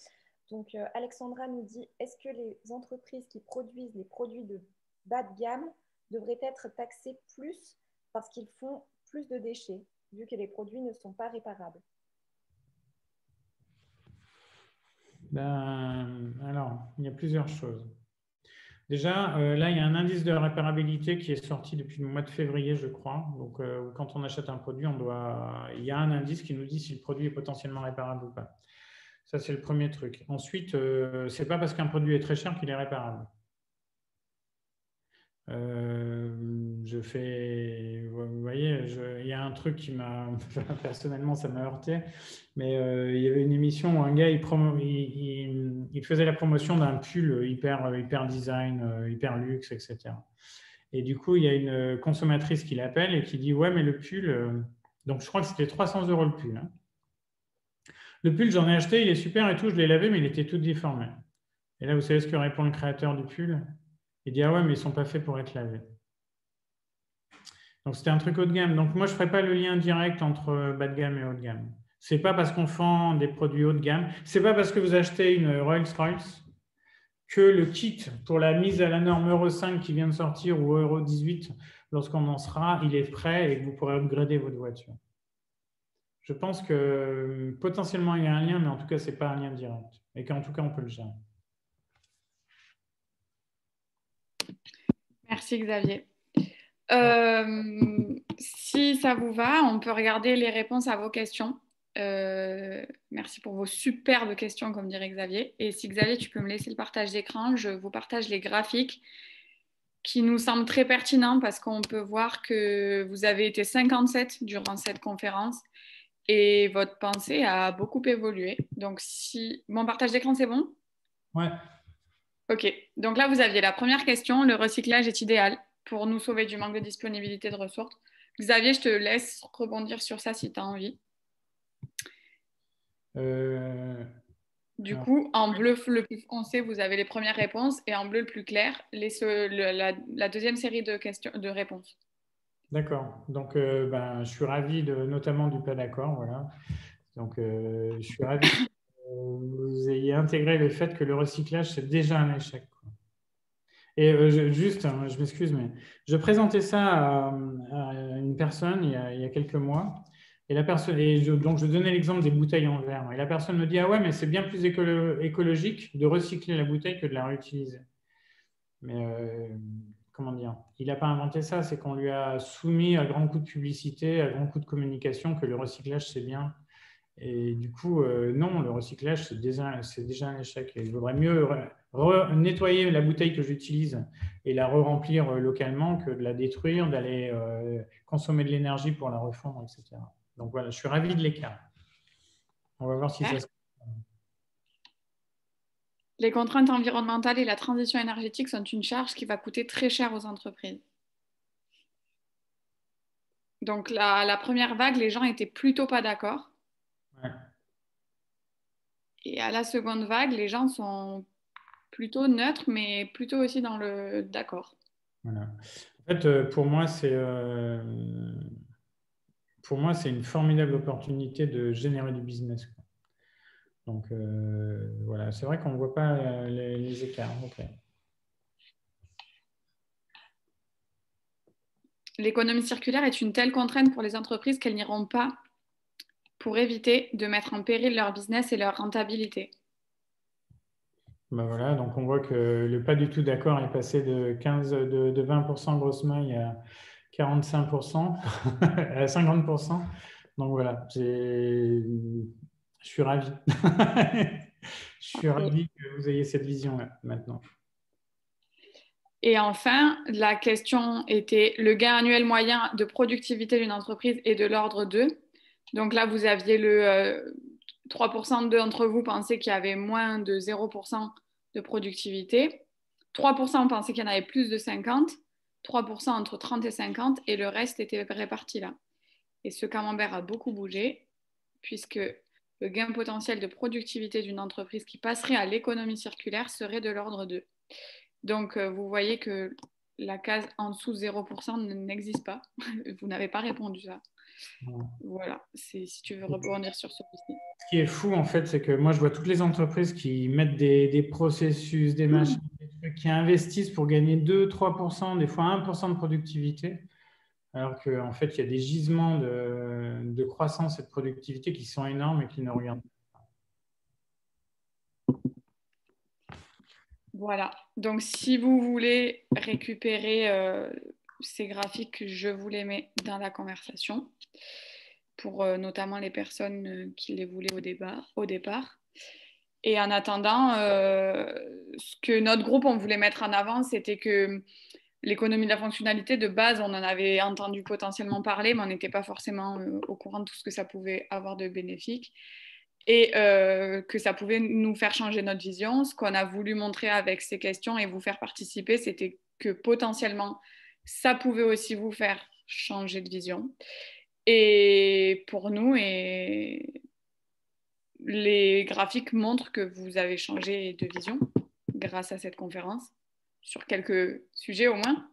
Donc, euh, Alexandra nous dit, est-ce que les entreprises qui produisent les produits de bas de gamme devraient être taxés plus parce qu'ils font plus de déchets, vu que les produits ne sont pas réparables? Ben, alors, il y a plusieurs choses. Déjà, euh, là, il y a un indice de réparabilité qui est sorti depuis le mois de février, je crois. Donc, euh, quand on achète un produit, on doit... il y a un indice qui nous dit si le produit est potentiellement réparable ou pas. Ça, c'est le premier truc. Ensuite, euh, ce n'est pas parce qu'un produit est très cher qu'il est réparable. Euh, je fais, vous voyez, je, il y a un truc qui m'a, personnellement, ça m'a heurté, mais euh, il y avait une émission où un gars, il, promo, il, il, il faisait la promotion d'un pull hyper, hyper design, hyper luxe, et cetera. Et du coup, il y a une consommatrice qui l'appelle et qui dit, ouais, mais le pull, donc je crois que c'était trois cents euros le pull. Hein. Le pull, j'en ai acheté, il est super et tout, je l'ai lavé, mais il était tout déformé. Et là, vous savez ce que répond le créateur du pull ? Il dit, ah ouais, mais ils ne sont pas faits pour être lavés. Donc, c'était un truc haut de gamme. Donc, moi, je ne ferai pas le lien direct entre bas de gamme et haut de gamme. Ce n'est pas parce qu'on vend des produits haut de gamme, ce n'est pas parce que vous achetez une Rolls-Royce que le kit pour la mise à la norme Euro cinq qui vient de sortir ou Euro dix-huit, lorsqu'on en sera, il est prêt et que vous pourrez upgrader votre voiture. Je pense que potentiellement, il y a un lien, mais en tout cas, ce n'est pas un lien direct et qu'en tout cas, on peut le gérer. Merci Xavier. Euh, si ça vous va, on peut regarder les réponses à vos questions. Euh, merci pour vos superbes questions, comme dirait Xavier. Et si Xavier, tu peux me laisser le partage d'écran, je vous partage les graphiques qui nous semblent très pertinents parce qu'on peut voir que vous avez été cinquante-sept durant cette conférence et votre pensée a beaucoup évolué. Donc, si mon partage d'écran, c'est bon ? Ouais. Ok, donc là, vous aviez la première question, le recyclage est idéal pour nous sauver du manque de disponibilité de ressources. Xavier, je te laisse rebondir sur ça si tu as envie. Euh... Du ah. coup, en bleu le plus foncé, vous avez les premières réponses et en bleu le plus clair, les, le, la, la deuxième série de, questions, de réponses. D'accord, donc euh, ben, je suis ravi de, notamment du pas d'accord, voilà. Donc, euh, je suis ravi... vous ayez intégré le fait que le recyclage, c'est déjà un échec. Et euh, je, juste, je m'excuse, mais je présentais ça à, à une personne il y, a, il y a quelques mois, et, la personne, et je, donc je donnais l'exemple des bouteilles en verre, et la personne me dit « Ah ouais, mais c'est bien plus écolo, écologique de recycler la bouteille que de la réutiliser. » Mais euh, comment dire, il n'a pas inventé ça, c'est qu'on lui a soumis à grands coups de publicité, à grands coups de communication que le recyclage, c'est bien. Et du coup, euh, non, le recyclage, c'est déjà, déjà un échec. Et il vaudrait mieux nettoyer la bouteille que j'utilise et la re-remplir euh, localement que de la détruire, d'aller euh, consommer de l'énergie pour la refondre, et cetera. Donc voilà, je suis ravi de l'écart. On va voir si ouais. ça se... Les contraintes environnementales et la transition énergétique sont une charge qui va coûter très cher aux entreprises. Donc la, la première vague, les gens n'étaient plutôt pas d'accord. Et à la seconde vague, les gens sont plutôt neutres, mais plutôt aussi dans le d'accord. Voilà. En fait, pour moi, c'est euh, pour moi, c'est une formidable opportunité de générer du business. Donc euh, voilà, c'est vrai qu'on ne voit pas les, les écarts. Okay. L'économie circulaire est une telle contrainte pour les entreprises qu'elles n'iront pas pour éviter de mettre en péril leur business et leur rentabilité. Ben voilà, donc on voit que le pas du tout d'accord est passé de, quinze, de, de vingt pour cent grosse maille à quarante-cinq pour cent, à cinquante pour cent. Donc voilà, je suis ravi. Je suis okay. ravi que vous ayez cette vision-là maintenant. Et enfin, la question était le gain annuel moyen de productivité d'une entreprise est de l'ordre de... Donc là, vous aviez le euh, trois pour cent d'entre vous pensaient qu'il y avait moins de zéro pour cent de productivité. trois pour cent pensaient qu'il y en avait plus de cinquante. trois pour cent entre trente et cinquante. Et le reste était réparti là. Et ce camembert a beaucoup bougé puisque le gain potentiel de productivité d'une entreprise qui passerait à l'économie circulaire serait de l'ordre de. Donc, euh, vous voyez que la case en dessous de zéro pour cent n'existe pas. Vous n'avez pas répondu à ça. Voilà, si tu veux rebondir sur ce dossier. Ce qui est fou en fait, c'est que moi je vois toutes les entreprises qui mettent des, des processus, des machines, mmh. des trucs, qui investissent pour gagner deux à trois pour cent, des fois un pour cent de productivité, alors qu'en en fait il y a des gisements de, de croissance et de productivité qui sont énormes et qui ne regardent pas. Voilà, donc si vous voulez récupérer euh, ces graphiques, je vous les mets dans la conversation pour euh, notamment les personnes euh, qui les voulaient au, débat, au départ. Et en attendant, euh, ce que notre groupe, on voulait mettre en avant, c'était que l'économie de la fonctionnalité, de base, on en avait entendu potentiellement parler, mais on n'était pas forcément euh, au courant de tout ce que ça pouvait avoir de bénéfique et euh, que ça pouvait nous faire changer notre vision. Ce qu'on a voulu montrer avec ces questions et vous faire participer, c'était que potentiellement, ça pouvait aussi vous faire changer de vision. Et pour nous, et... les graphiques montrent que vous avez changé de vision grâce à cette conférence, sur quelques sujets au moins.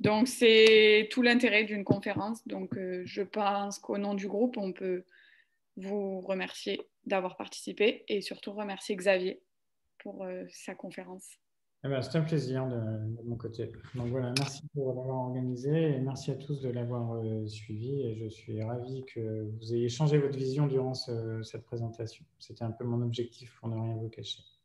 Donc, c'est tout l'intérêt d'une conférence. Donc, euh, je pense qu'au nom du groupe, on peut vous remercier d'avoir participé et surtout remercier Xavier pour euh, sa conférence. Eh ben, c'est un plaisir de, de mon côté. Donc, voilà, merci pour l'avoir organisé et merci à tous de l'avoir euh, suivi. Et je suis ravi que vous ayez changé votre vision durant ce, cette présentation. C'était un peu mon objectif pour ne rien vous cacher.